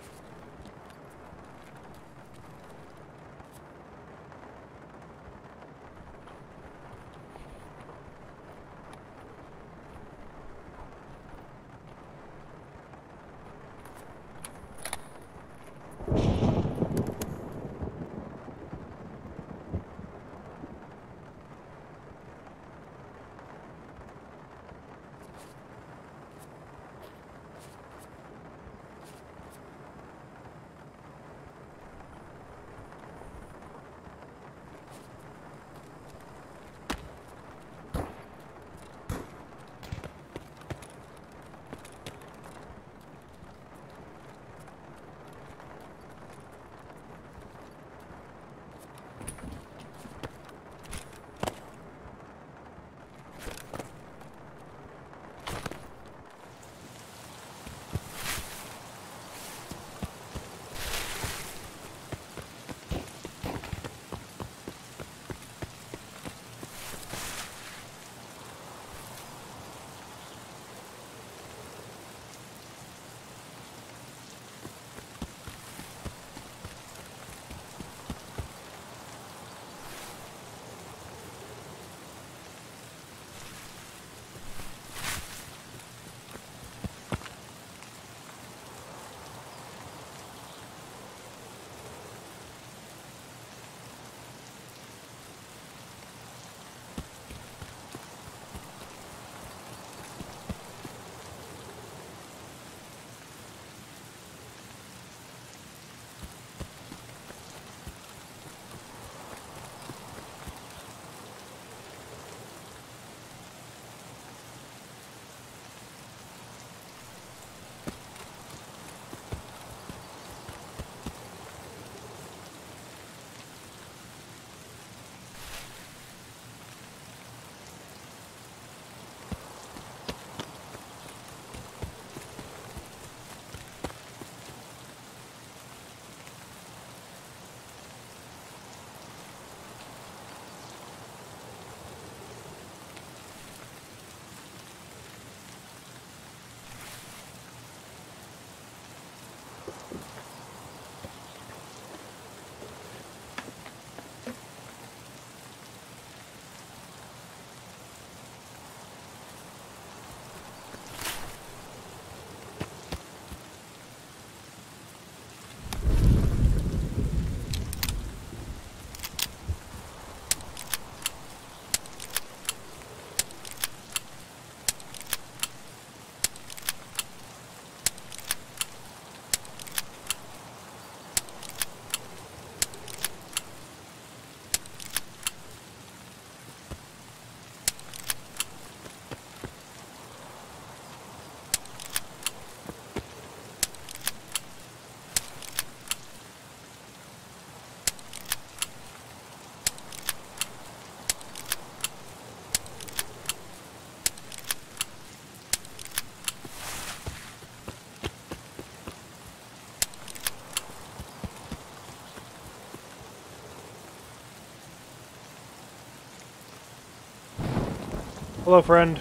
Hello, friend.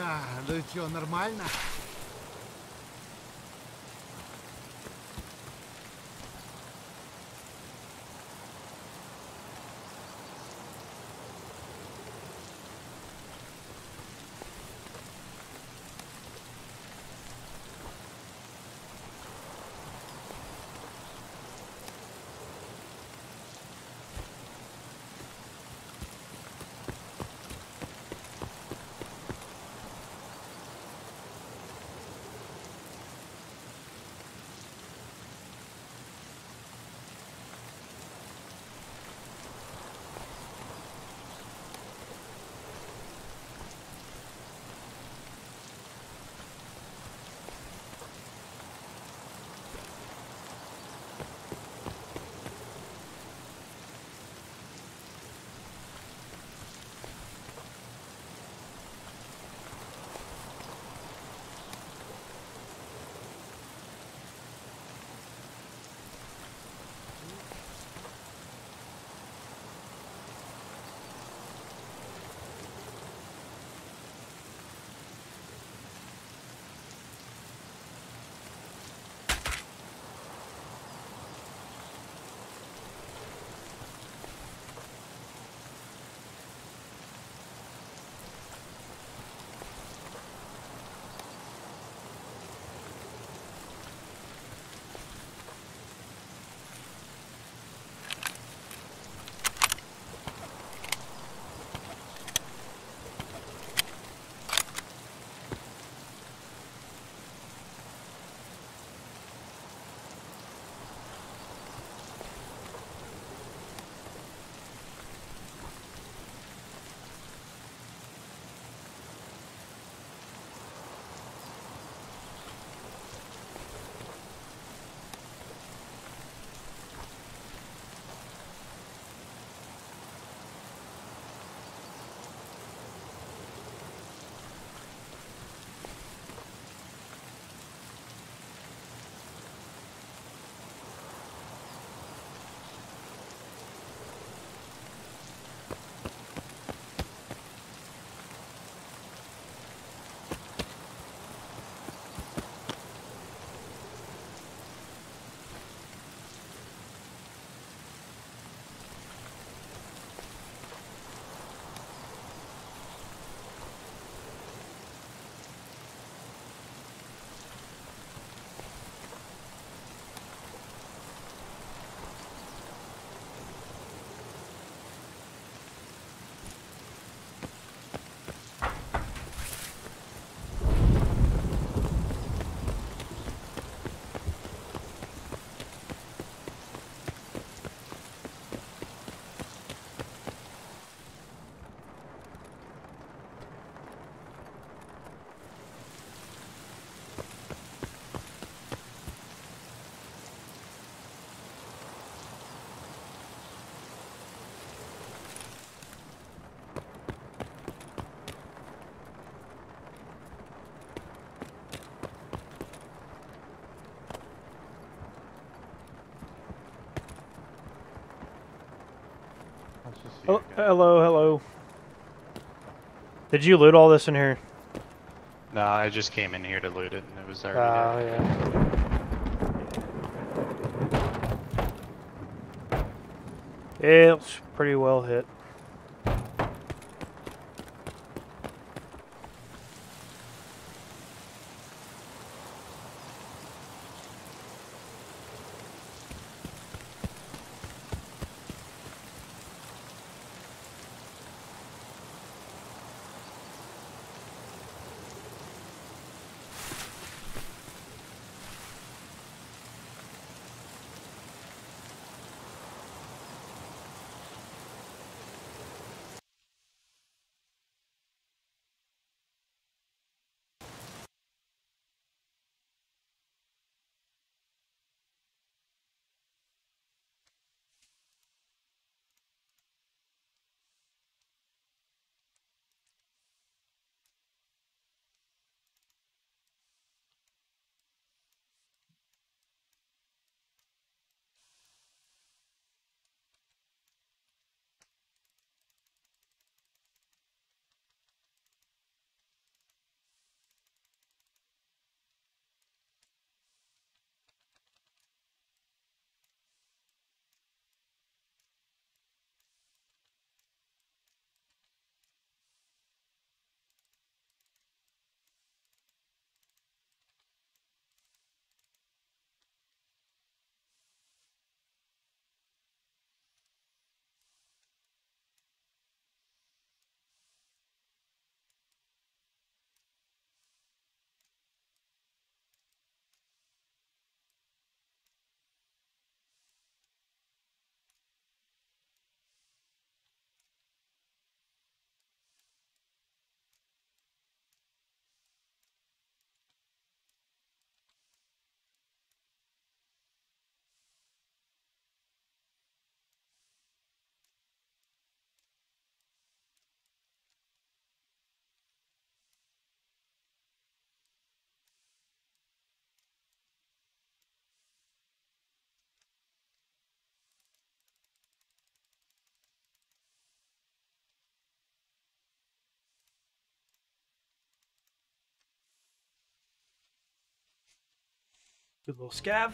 А, ну чё, нормально? Oh, hello, hello. Did you loot all this in here? No, I just came in here to loot it, and it was already uh, there. Oh, yeah. It's pretty well hit. Good little scav.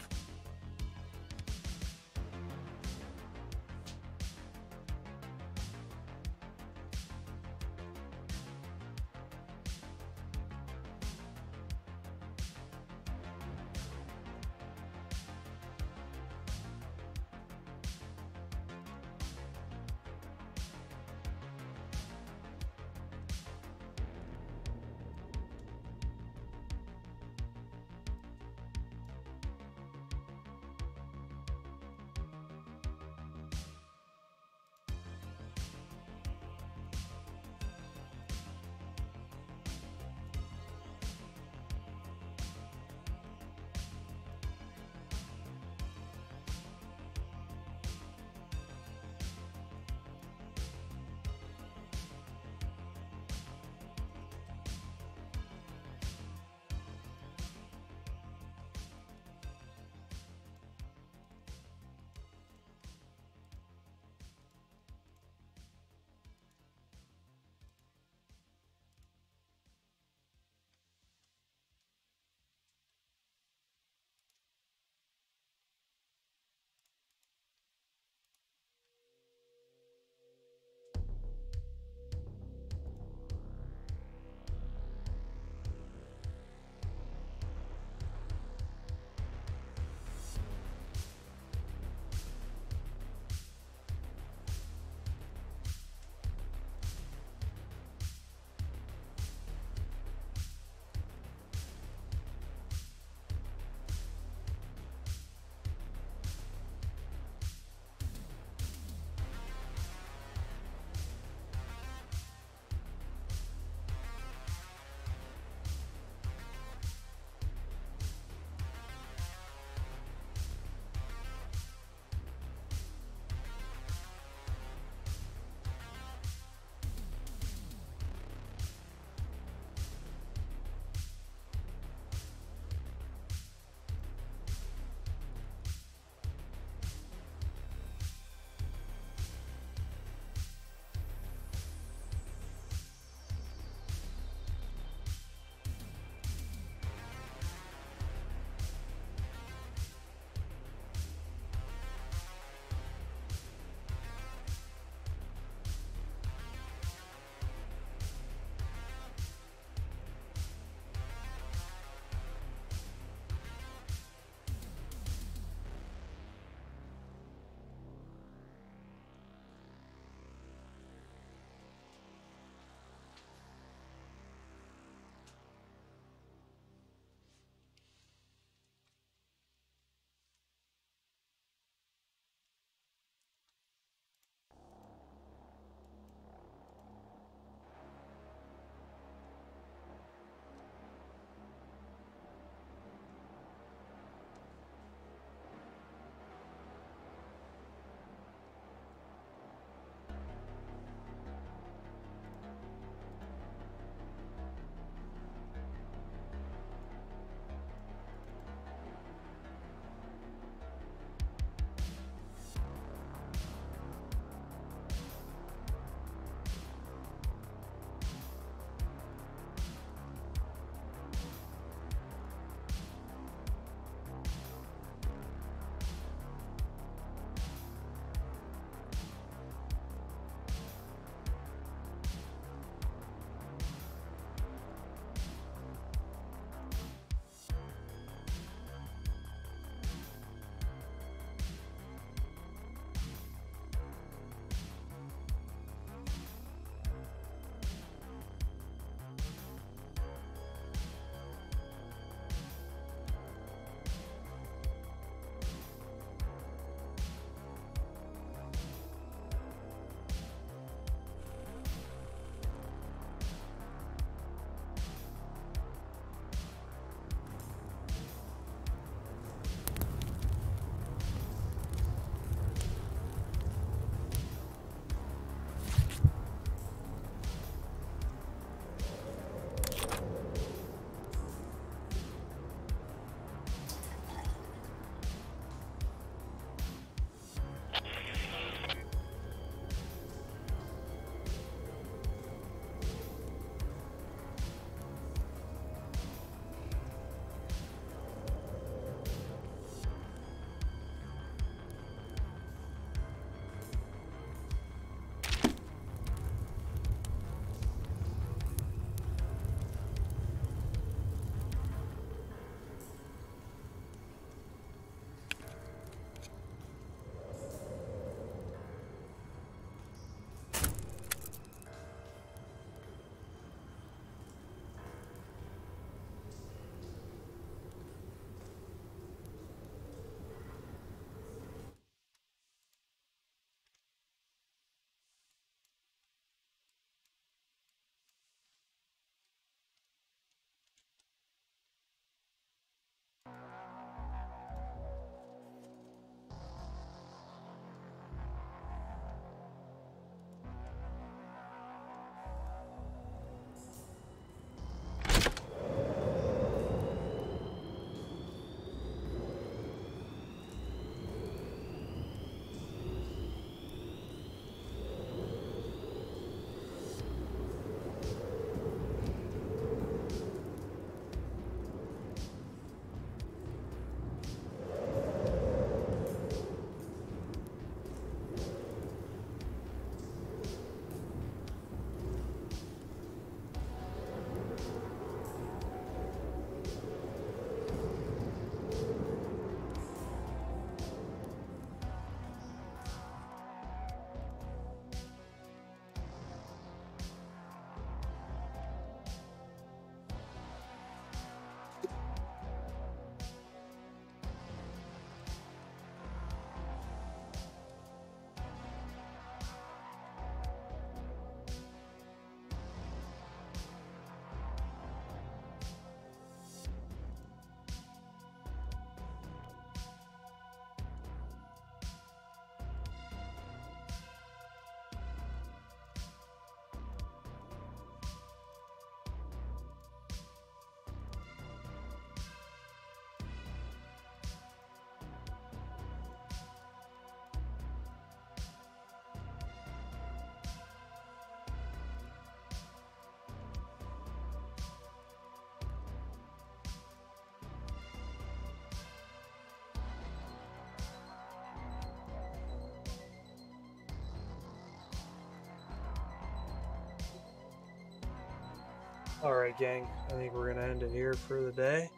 Alright gang, I think we're going to end it here for the day.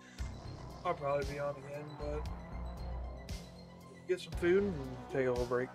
I'll probably be on again, but get some food and take a little break.